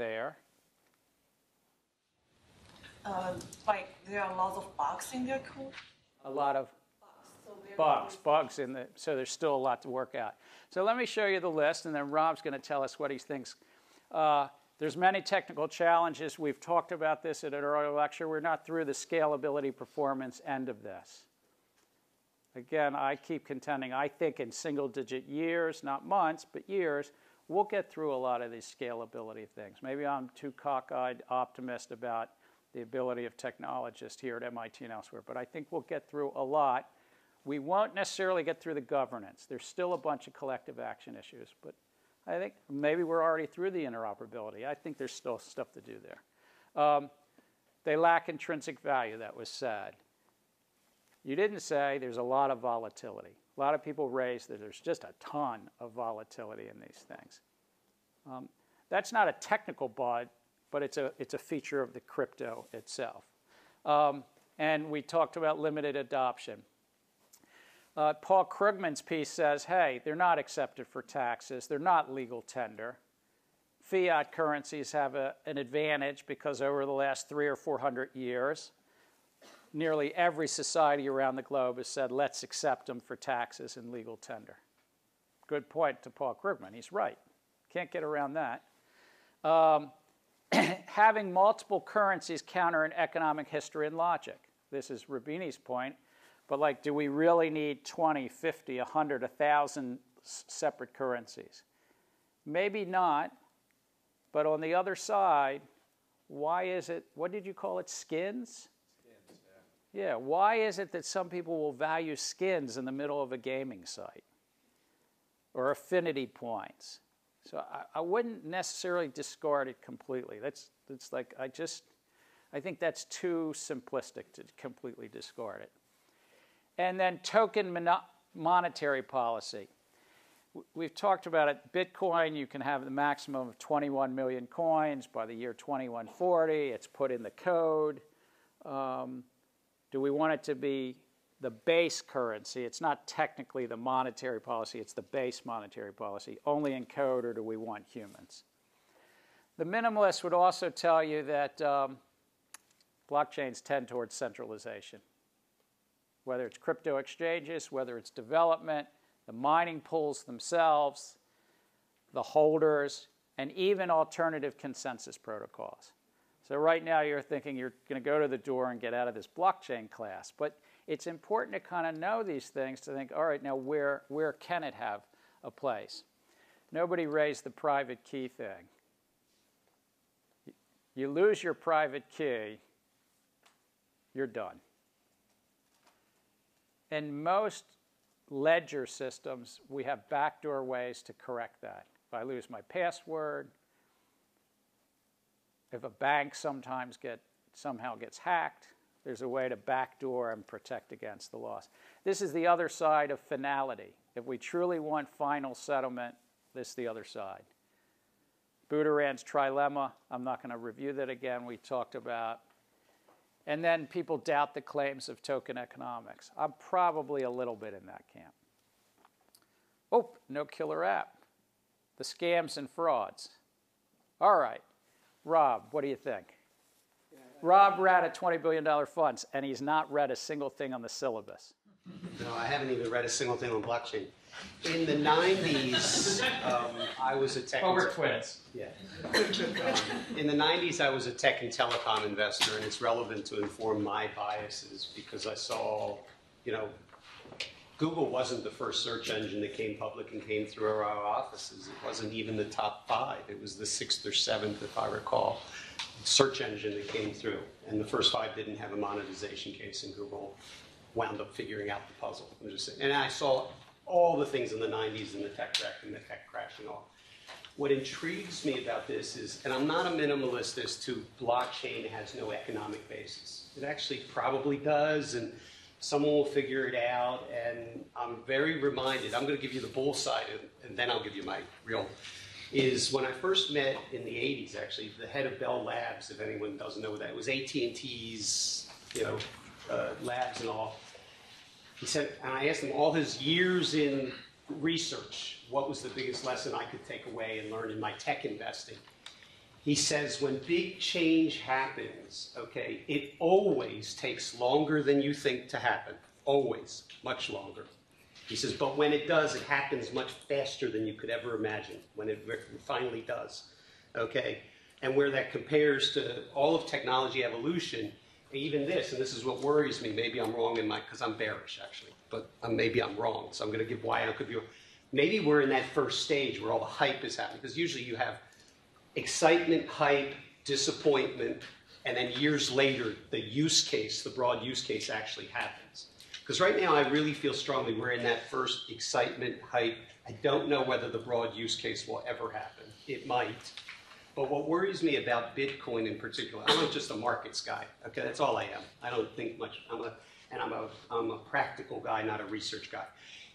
Like there are lots of bugs in their code. A lot of bugs. So bugs in the, so there's still a lot to work out. So let me show you the list, and then Rob's going to tell us what he thinks. There's many technical challenges. We've talked about this at an earlier lecture. We're not through the scalability performance end of this. Again, I keep contending, I think in single-digit years, not months, but years, we'll get through a lot of these scalability things. Maybe I'm too cockeyed optimist about the ability of technologists here at MIT and elsewhere, but I think we'll get through a lot. We won't necessarily get through the governance. There's still a bunch of collective action issues, but I think maybe we're already through the interoperability. I think there's still stuff to do there. They lack intrinsic value, that was said. You didn't say there's a lot of volatility. A lot of people raise that there's just a ton of volatility in these things. That's not a technical bud, but it's a feature of the crypto itself. And we talked about limited adoption. Paul Krugman's piece says, hey, they're not accepted for taxes. They're not legal tender. Fiat currencies have an advantage because over the last 300 or 400 years, nearly every society around the globe has said, let's accept them for taxes and legal tender. Good point to Paul Krugman. He's right. Can't get around that. Having multiple currencies counter in economic history and logic. This is Roubini's point. But like, do we really need 20, 50, 100, 1,000 separate currencies? Maybe not. But on the other side, why is it, what did you call it, skins? Yeah, why is it that some people will value skins in the middle of a gaming site or affinity points? So I wouldn't necessarily discard it completely. That's like, I think that's too simplistic to completely discard it. And then token monetary policy. We've talked about it. Bitcoin, you can have the maximum of 21 million coins by the year 2140. It's put in the code. Do we want it to be the base currency? It's not technically the monetary policy. It's the base monetary policy. Only in code, or do we want humans? The minimalists would also tell you that blockchains tend towards centralization. Whether it's crypto exchanges, whether it's development, the mining pools themselves, the holders, and even alternative consensus protocols. So right now you're thinking you're going to go to the door and get out of this blockchain class. But it's important to kind of know these things to think, all right, now where can it have a place? Nobody raised the private key thing. You lose your private key, you're done. In most ledger systems, we have backdoor ways to correct that. If I lose my password, if a bank sometimes somehow gets hacked, there's a way to backdoor and protect against the loss. This is the other side of finality. If we truly want final settlement, this is the other side. Buterin's trilemma, I'm not going to review that again, we talked about. And then people doubt the claims of token economics. I'm probably a little bit in that camp. Oh, no killer app. The scams and frauds. All right. Rob, what do you think? Yeah, Rob ran a $20 billion funds, and he's not read a single thing on the syllabus. No, I haven't even read a single thing on blockchain. In the 90s, I was a tech... We're twins. Yeah. In the 90s, I was a tech and telecom investor, and it's relevant to inform my biases because I saw, you know, Google wasn't the first search engine that came public and came through our offices. It wasn't even the top 5. It was the 6th or 7th, if I recall, search engine that came through. And the first 5 didn't have a monetization case, and Google wound up figuring out the puzzle. I'm just saying. And I saw all the things in the 90s and the tech wreck and the tech crash and all. What intrigues me about this is, and I'm not a minimalist as to blockchain has no economic basis. It actually probably does, and someone will figure it out. And I'm very reminded, I'm going to give you the bull side, and then I'll give you my real, is when I first met in the 80s, actually, the head of Bell Labs, if anyone doesn't know that, it was AT&T's, you know, labs and all. He said, and I asked him all his years in research, what was the biggest lesson I could take away and learn in my tech investing? He says, when big change happens, okay, it always takes longer than you think to happen. Always, much longer. He says, but when it does, it happens much faster than you could ever imagine, when it finally does, okay? And where that compares to all of technology evolution, even this, and this is what worries me, maybe I'm wrong in my, because I'm bearish actually, but maybe I'm wrong, so I'm going to give why I could be wrong. Maybe we're in that first stage where all the hype is happening, because usually you have excitement, hype, disappointment, and then years later, the use case, the broad use case actually happens. Because right now I really feel strongly we're in that first excitement, hype. I don't know whether the broad use case will ever happen. It might. But what worries me about Bitcoin in particular, I'm not just a markets guy, okay, that's all I am. I don't think much, I'm a practical guy, not a research guy.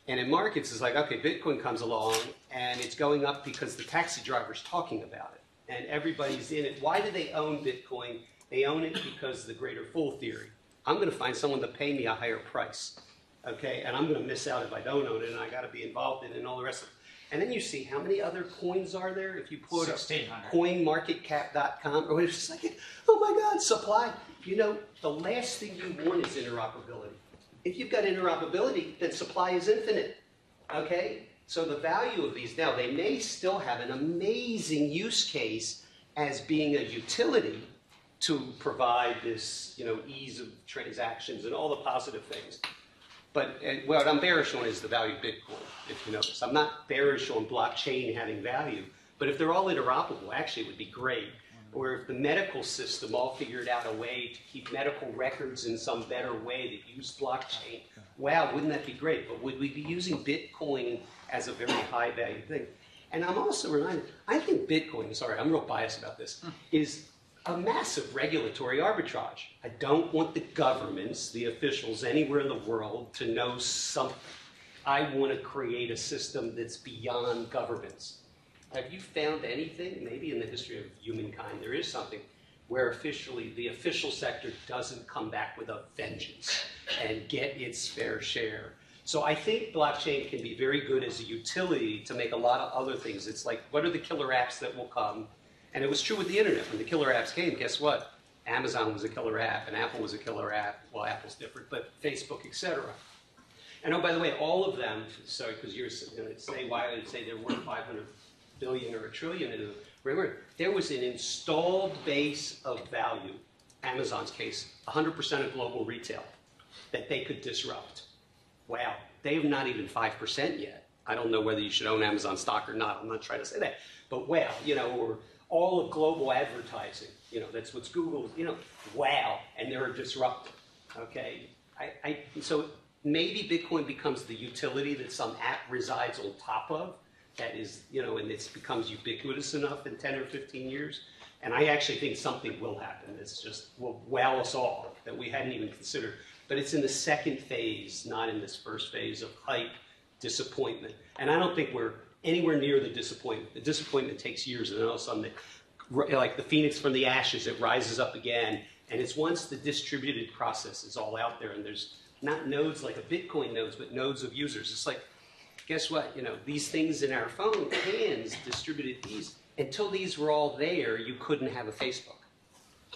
And in markets, it's like, okay, Bitcoin comes along, and it's going up because the taxi driver's talking about it, and everybody's in it. Why do they own Bitcoin? They own it because of the greater fool theory. I'm going to find someone to pay me a higher price, okay, and I'm going to miss out if I don't own it, and I got to be involved in it and all the rest of it. And then you see how many other coins are there. If you put coinmarketcap.com, or it's like, oh my God, supply. You know, the last thing you want is interoperability. If you've got interoperability, then supply is infinite, okay? So the value of these now, they may still have an amazing use case as being a utility to provide this, you know, ease of transactions and all the positive things. But what I'm bearish on is the value of Bitcoin, if you notice. I'm not bearish on blockchain having value, but if they're all interoperable, actually it would be great. Or if the medical system all figured out a way to keep medical records in some better way that used blockchain, wow, wouldn't that be great? But would we be using Bitcoin as a very high value thing? And I'm also reminded, I think Bitcoin, sorry, I'm real biased about this, is a massive regulatory arbitrage. I don't want the governments, the officials anywhere in the world to know something. I want to create a system that's beyond governments. Have you found anything, maybe in the history of humankind, there is something where officially the official sector doesn't come back with a vengeance and get its fair share? So I think blockchain can be very good as a utility to make a lot of other things. It's like, what are the killer apps that will come? And it was true with the internet. When the killer apps came, guess what? Amazon was a killer app, and Apple was a killer app. Well, Apple's different, but Facebook, et cetera. And oh, by the way, all of them, sorry, because you're going to say, why I would say there weren't 500 billion or a trillion in them. Remember, there was an installed base of value, Amazon's case, 100% of global retail, that they could disrupt. Wow, they have not even 5% yet. I don't know whether you should own Amazon stock or not. I'm not trying to say that. But wow, you know, or all of global advertising, you know, that's what's Google, you know, wow, and they're a disruptor, okay? So maybe Bitcoin becomes the utility that some app resides on top of, that is, you know, and it becomes ubiquitous enough in 10 or 15 years, and I actually think something will happen. It's just will wow us all that we hadn't even considered, but it's in the second phase, not in this first phase of hype, disappointment, and I don't think we're anywhere near the disappointment. The disappointment takes years, and then all of a sudden, like the phoenix from the ashes, it rises up again, and it's once the distributed process is all out there, and there's not nodes like a Bitcoin nodes, but nodes of users. It's like, guess what? You know, these things in our phone, hands, distributed these. Until these were all there, you couldn't have a Facebook,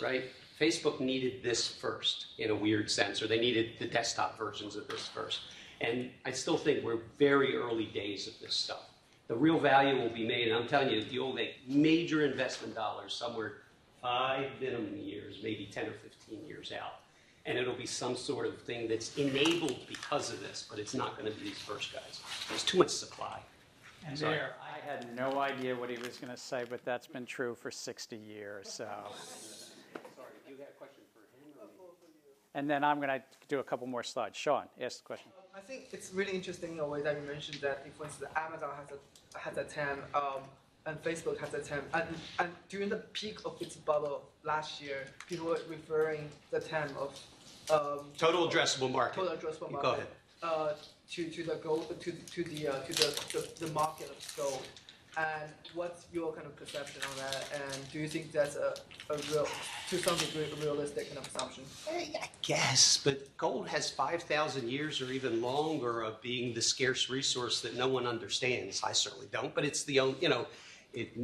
right? Facebook needed this first, in a weird sense, or they needed the desktop versions of this first. And I still think we're very early days of this stuff. The real value will be made, and I'm telling you, you'll make major investment dollars somewhere 5 minimum years, maybe 10 or 15 years out. And it'll be some sort of thing that's enabled because of this, but it's not going to be these first guys. There's too much supply. And there, I had no idea what he was going to say, but that's been true for 60 years. So. Sorry, do you have a question for him? Or and then I'm going to do a couple more slides. Sean, ask the question. I think it's really interesting in a way that you mentioned that if, for instance, Amazon has a 10 and Facebook has a 10. And during the peak of its bubble last year, people were referring the 10 of total addressable market. Total addressable market. Go ahead. To the market of gold, and what's your kind of perception on that? And do you think that's a real, to some degree, a realistic kind of assumption? I guess, but gold has 5,000 years or even longer of being the scarce resource that no one understands. I certainly don't, but it's the only, you know,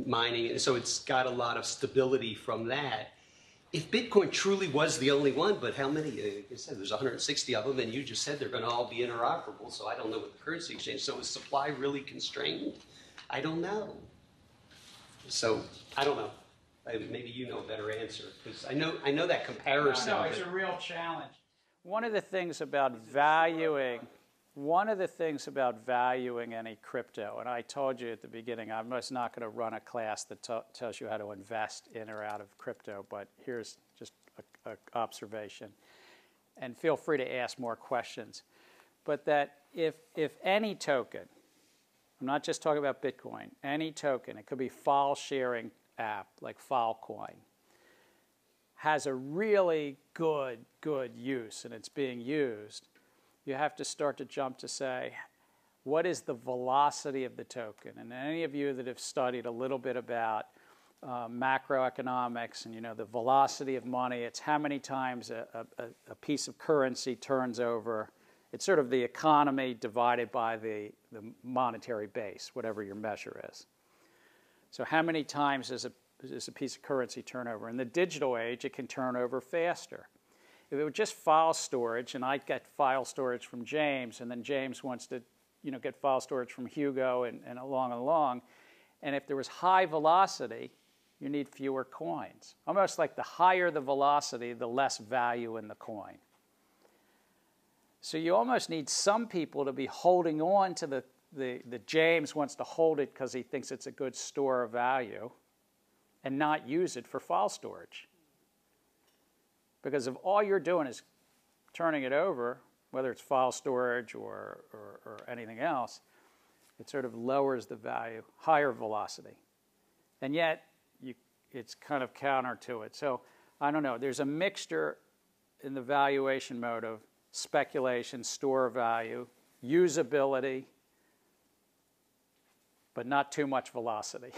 mining, and so it's got a lot of stability from that. If Bitcoin truly was the only one, but how many? Like I said, there's 160 of them, and you just said they're going to all be interoperable, so I don't know what the currency exchange. So is supply really constrained? I don't know. So I don't know. Maybe you know a better answer, because I know that comparison. No, it's a real challenge. One of the things about valuing any crypto, and I told you at the beginning, I'm just not going to run a class that tells you how to invest in or out of crypto, but here's just an observation. And feel free to ask more questions. But that if any token, I'm not just talking about Bitcoin, any token, it could be file sharing app like Filecoin, has a really good use, and it's being used, you have to start to jump to say, what is the velocity of the token? And any of you that have studied a little bit about macroeconomics and, you know, the velocity of money, it's how many times a piece of currency turns over. It's sort of the economy divided by the monetary base, whatever your measure is. So how many times does a piece of currency turn over? In the digital age, it can turn over faster. If it were just file storage, and I get file storage from James, and then James wants to, you know, get file storage from Hugo, and along and along. And if there was high velocity, you need fewer coins. Almost like the higher the velocity, the less value in the coin. So you almost need some people to be holding on to the James wants to hold it because he thinks it's a good store of value, and not use it for file storage. Because if all you're doing is turning it over, whether it's file storage or anything else, it sort of lowers the value, higher velocity. And yet, it's kind of counter to it. So I don't know. There's a mixture in the valuation mode of speculation, store value, usability, but not too much velocity.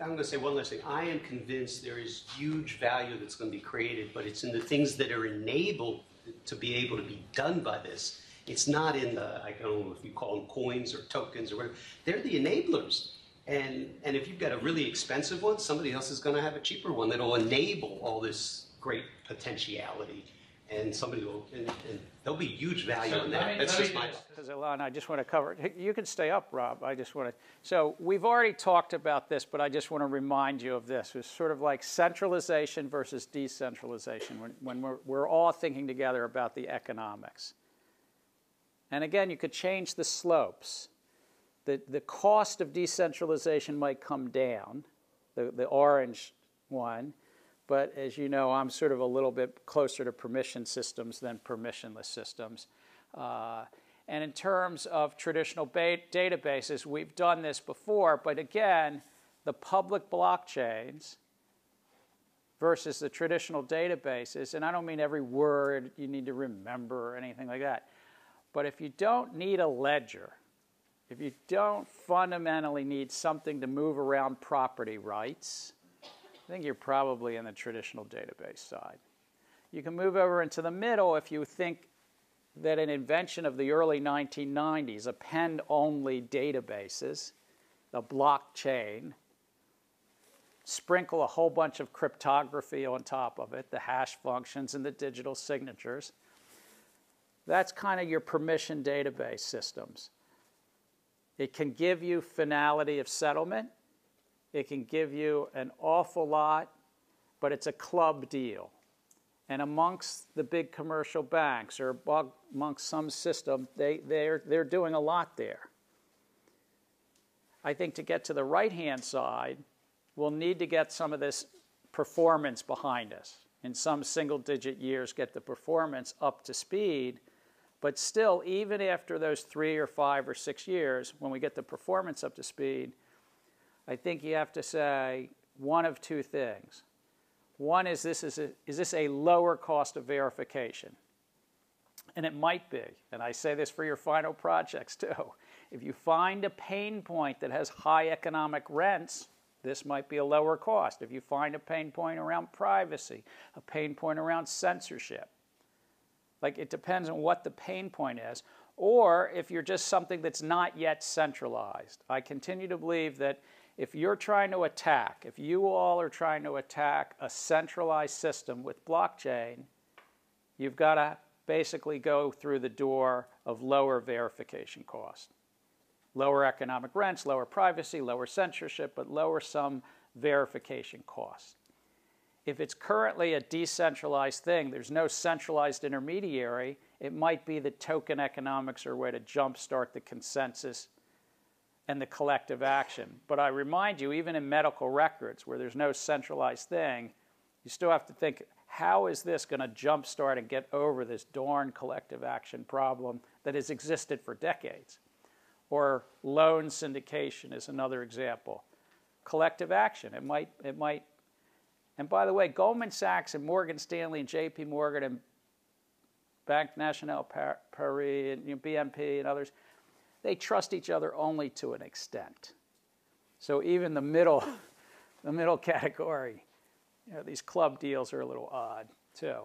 I'm going to say one last thing. I am convinced there is huge value that's going to be created, but it's in the things that are enabled to be able to be done by this. It's not in the, I don't know if you call them coins or tokens or whatever. They're the enablers. And if you've got a really expensive one, somebody else is going to have a cheaper one that'll enable all this great potentiality. And somebody will, and there'll be huge value in that. That's just my thought. I just want to cover it. You can stay up, Rob. I just want to. So we've already talked about this, but I just want to remind you of this. It's sort of like centralization versus decentralization when we're all thinking together about the economics. And again, you could change the slopes. The cost of decentralization might come down, the orange one. But as you know, I'm sort of a little bit closer to permission systems than permissionless systems. And in terms of traditional databases, we've done this before. But again, the public blockchains versus the traditional databases, and I don't mean every word you need to remember or anything like that. But if you don't need a ledger, if you don't fundamentally need something to move around property rights, I think you're probably in the traditional database side. You can move over into the middle if you think that an invention of the early 1990s, append-only databases, the blockchain, sprinkle a whole bunch of cryptography on top of it, the hash functions and the digital signatures. That's kind of your permission database systems. It can give you finality of settlement. It can give you an awful lot, but it's a club deal. And amongst the big commercial banks or amongst some system, they're doing a lot there. I think to get to the right-hand side, we'll need to get some of this performance behind us. In some single-digit years, get the performance up to speed. But still, even after those 3 or 5 or 6 years, when we get the performance up to speed, I think you have to say one of two things. One is this a lower cost of verification? And it might be. And I say this for your final projects, too. If you find a pain point that has high economic rents, this might be a lower cost. If you find a pain point around privacy, a pain point around censorship. Like, it depends on what the pain point is. Or if you're just something that's not yet centralized. I continue to believe that if you're trying to attack, if you all are trying to attack a centralized system with blockchain, you've got to basically go through the door of lower verification cost. Lower economic rents, lower privacy, lower censorship, but lower some verification costs. If it's currently a decentralized thing, there's no centralized intermediary, it might be that token economics are a way to jumpstart the consensus and the collective action. But I remind you, even in medical records where there's no centralized thing, you still have to think, how is this going to jumpstart and get over this darn collective action problem that has existed for decades? Or loan syndication is another example. Collective action, it might. And by the way, Goldman Sachs and Morgan Stanley and JP Morgan and Banque Nationale Paris and BNP and others, they trust each other only to an extent. So even the middle category, you know, these club deals are a little odd too.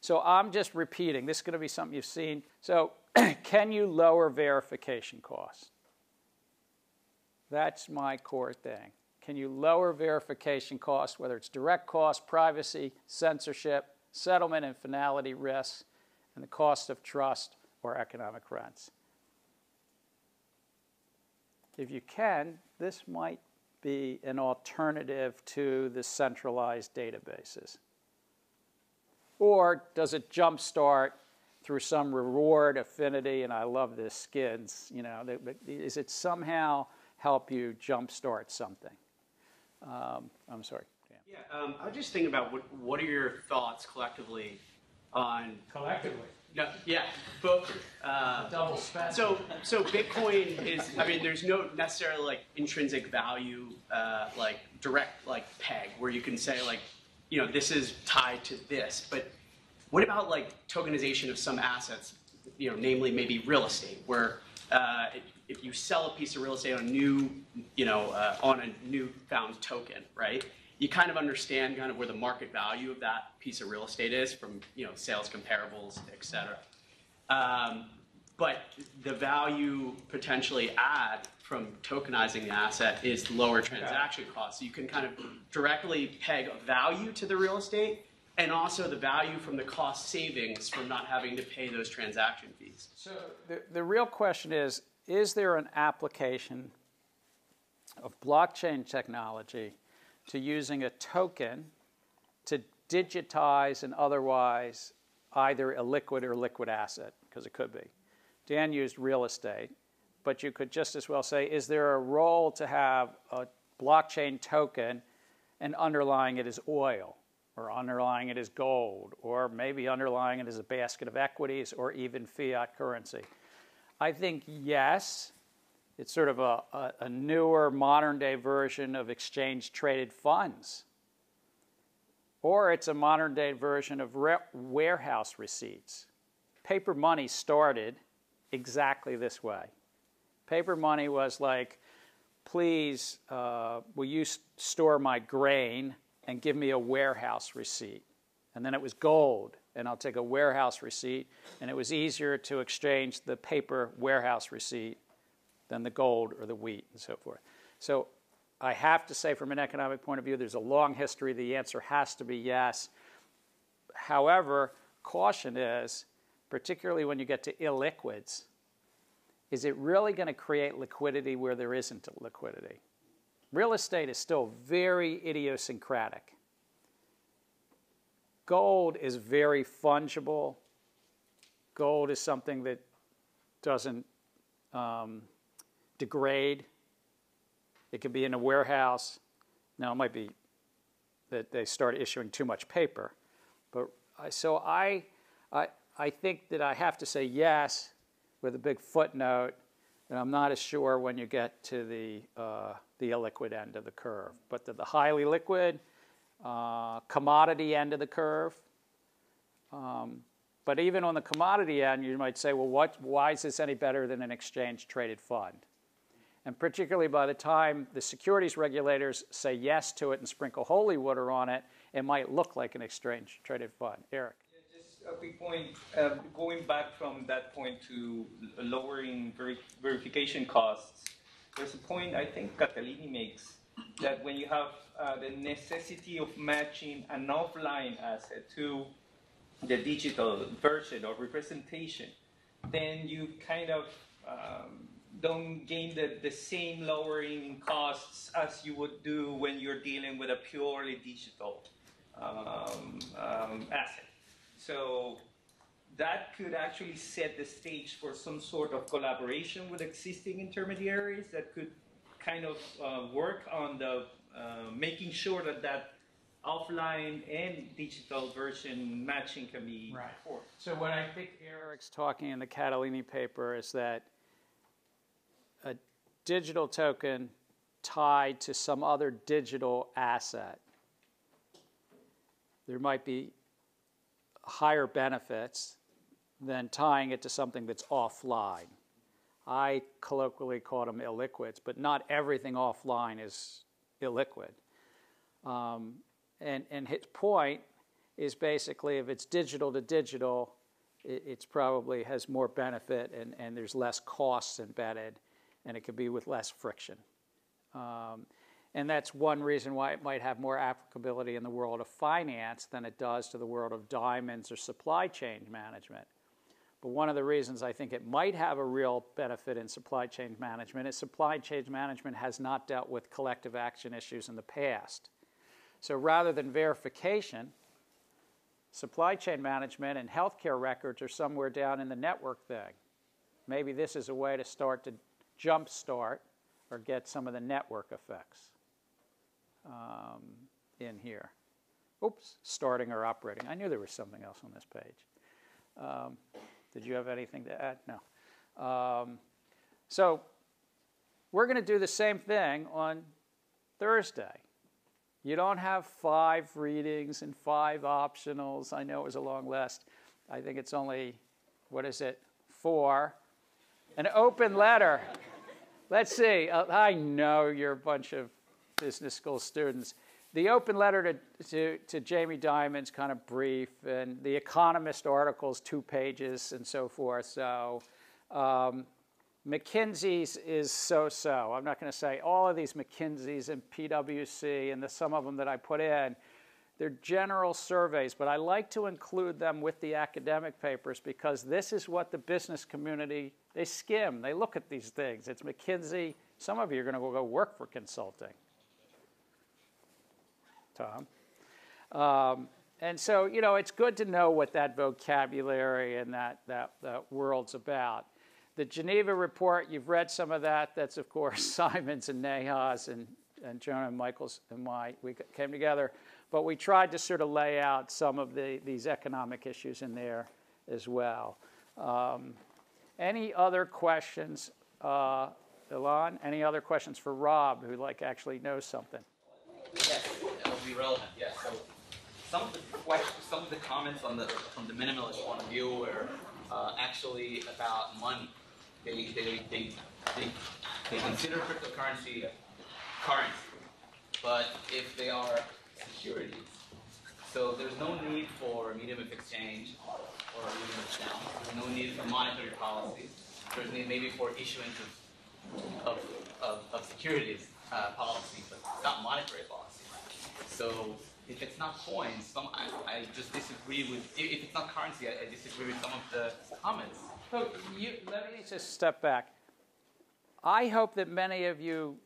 So I'm just repeating. This is going to be something you've seen. So can you lower verification costs? That's my core thing. Can you lower verification costs, whether it's direct costs, privacy, censorship, settlement and finality risks, and the cost of trust or economic rents? If you can, this might be an alternative to the centralized databases. Or does it jumpstart through some reward affinity? And I love this skins, you know, is it somehow help you jumpstart something? I'm sorry. Yeah, I was just thinking about what are your thoughts collectively on... Collectively? No, yeah, but... double spend. So Bitcoin is, I mean, there's no necessarily like intrinsic value, like direct, like peg, where you can say like, you know, this is tied to this, but what about like tokenization of some assets, you know, namely maybe real estate, where if you sell a piece of real estate on a newfound token, right? You kind of understand kind of where the market value of that piece of real estate is from, you know, sales comparables, et cetera. But the value potentially add from tokenizing the asset is lower transaction costs. So you can kind of directly peg a value to the real estate, and also the value from the cost savings from not having to pay those transaction fees. So the real question is there an application of blockchain technology to using a token to digitize an otherwise either illiquid or liquid asset? Because it could be. Dan used real estate, but you could just as well say, is there a role to have a blockchain token and underlying it is oil? Or underlying it is gold, or maybe underlying it is a basket of equities, or even fiat currency. I think, yes, it's sort of a newer, modern-day version of exchange-traded funds. Or it's a modern-day version of warehouse receipts. Paper money started exactly this way. Paper money was like, please, will you store my grain and give me a warehouse receipt? And then it was gold, and I'll take a warehouse receipt, and it was easier to exchange the paper warehouse receipt than the gold or the wheat and so forth. So I have to say, from an economic point of view, there's a long history. The answer has to be yes. However, caution is, particularly when you get to illiquids, is it really going to create liquidity where there isn't liquidity? Real estate is still very idiosyncratic. Gold is very fungible. Gold is something that doesn't degrade. It could be in a warehouse. Now, it might be that they start issuing too much paper. But so I think that I have to say yes with a big footnote, and I'm not as sure when you get to the illiquid end of the curve. But the highly liquid, commodity end of the curve. But even on the commodity end, you might say, well, why is this any better than an exchange-traded fund? And particularly by the time the securities regulators say yes to it and sprinkle holy water on it, it might look like an exchange-traded fund. Eric. Yeah, just a quick point. Going back from that point to lowering verification costs, there's a point I think Catalini makes, that when you have the necessity of matching an offline asset to the digital version or representation, then you kind of don't gain the same lowering costs as you would do when you're dealing with a purely digital asset. So that could actually set the stage for some sort of collaboration with existing intermediaries that could kind of work on the making sure that offline and digital version matching can be right. So what I think Eric's talking in the Catalini paper is that a digital token tied to some other digital asset, there might be higher benefits than tying it to something that's offline. I colloquially call them illiquids, but not everything offline is illiquid. And his point is basically if it's digital to digital, it's probably has more benefit and there's less costs embedded, and it could be with less friction. And that's one reason why it might have more applicability in the world of finance than it does to the world of diamonds or supply chain management. But one of the reasons I think it might have a real benefit in supply chain management is supply chain management has not dealt with collective action issues in the past. So rather than verification, supply chain management and healthcare records are somewhere down in the network thing. Maybe this is a way to start to jumpstart or get some of the network effects in here. Oops, starting or operating. I knew there was something else on this page. Did you have anything to add? No. So we're going to do the same thing on Thursday. You don't have 5 readings and 5 optionals. I know it was a long list. I think it's only, what is it, 4. An open letter. Let's see. I know you're a bunch of business school students. The open letter to Jamie Dimon's kind of brief, and the Economist article's 2 pages and so forth. So McKinsey's is so-so. I'm not going to say all of these McKinsey's and PwC and the some of them that I put in. They're general surveys, but I like to include them with the academic papers because this is what the business community, they skim. They look at these things. It's McKinsey. Some of you are going to go work for consulting. Tom. And so, you know, it's good to know what that vocabulary and that world's about. The Geneva report, you've read some of that. That's, of course, Simons and Nahas and Jonah and Michaels and we came together. But we tried to sort of lay out some of these economic issues in there as well. Any other questions, Ilan? Any other questions for Rob, who actually knows something? Yes, that would be relevant. Yes. So some of the comments on from the minimalist point of view were actually about money. They consider cryptocurrency currency, but if they are securities, so there's no need for a medium of exchange or a medium of sound. There's no need for monetary policy. There's need maybe for issuance of securities. policy, but not monetary policy. So if it's not coins, I just disagree with, if it's not currency, I disagree with some of the comments. So let me just step back. I hope that many of you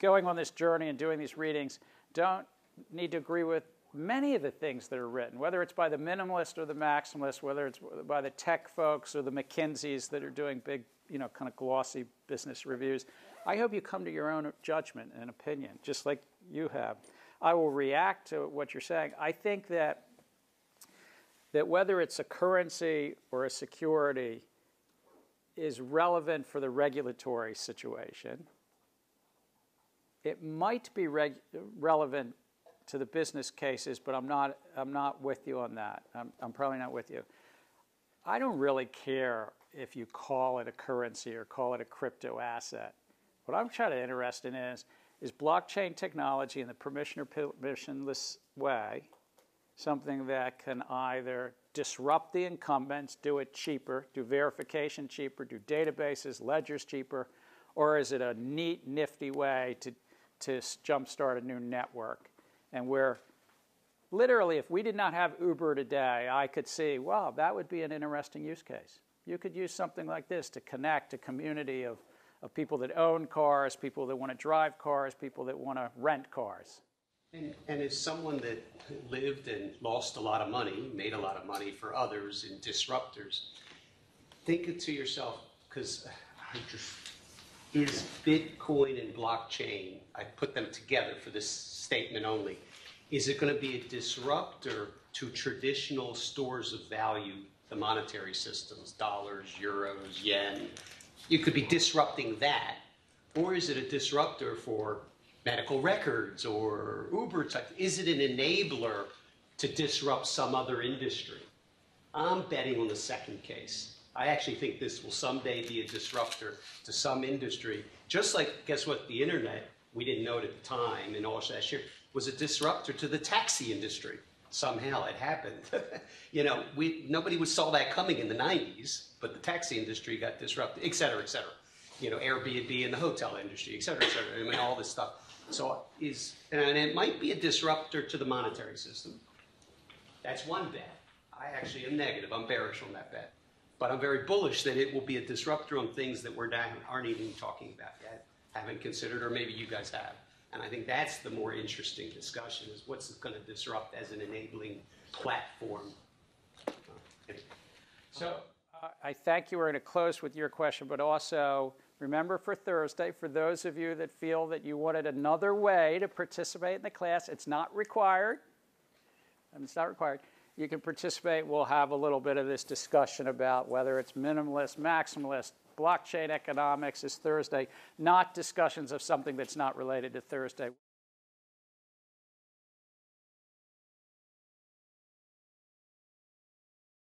going on this journey and doing these readings don't need to agree with many of the things that are written, whether it's by the minimalist or the maximalist, whether it's by the tech folks or the McKinseys that are doing big, you know, kind of glossy business reviews. I hope you come to your own judgment and opinion, just like you have. I will react to what you're saying. I think that whether it's a currency or a security is relevant for the regulatory situation. It might be relevant to the business cases, but I'm not with you on that. I'm probably not with you. I don't really care if you call it a currency or call it a crypto asset. What I'm trying to interested in is blockchain technology in the permission or permissionless way, something that can either disrupt the incumbents, do it cheaper, do verification cheaper, do databases, ledgers cheaper, or is it a neat, nifty way to jumpstart a new network? And we're literally, if we did not have Uber today, I could see, wow, that would be an interesting use case. You could use something like this to connect a community of people that own cars, people that want to drive cars, people that want to rent cars. And as someone that lived and lost a lot of money, made a lot of money for others and disruptors, think to yourself, because is Bitcoin and blockchain, I put them together for this statement only, is it going to be a disruptor to traditional stores of value, the monetary systems, dollars, euros, yen? You could be disrupting that, or is it a disruptor for medical records or Uber type? Is it an enabler to disrupt some other industry? I'm betting on the second case. I actually think this will someday be a disruptor to some industry, just like, guess what, the internet, we didn't know it at the time and all that shit, was a disruptor to the taxi industry. Somehow it happened. You know, nobody saw that coming in the 90s, but the taxi industry got disrupted, et cetera, et cetera. You know, Airbnb and the hotel industry, et cetera, I mean, all this stuff. So and it might be a disruptor to the monetary system. That's one bet. I actually am negative. I'm bearish on that bet. But I'm very bullish that it will be a disruptor on things that we aren't even talking about yet, haven't considered, or maybe you guys have. And I think that's the more interesting discussion, is what's it going to disrupt as an enabling platform. So I thank you. We're going to close with your question, but also remember for Thursday, for those of you that feel that you wanted another way to participate in the class, it's not required. I mean, it's not required. You can participate. We'll have a little bit of this discussion about whether it's minimalist, maximalist, blockchain economics is Thursday, not discussions of something that's not related to Thursday.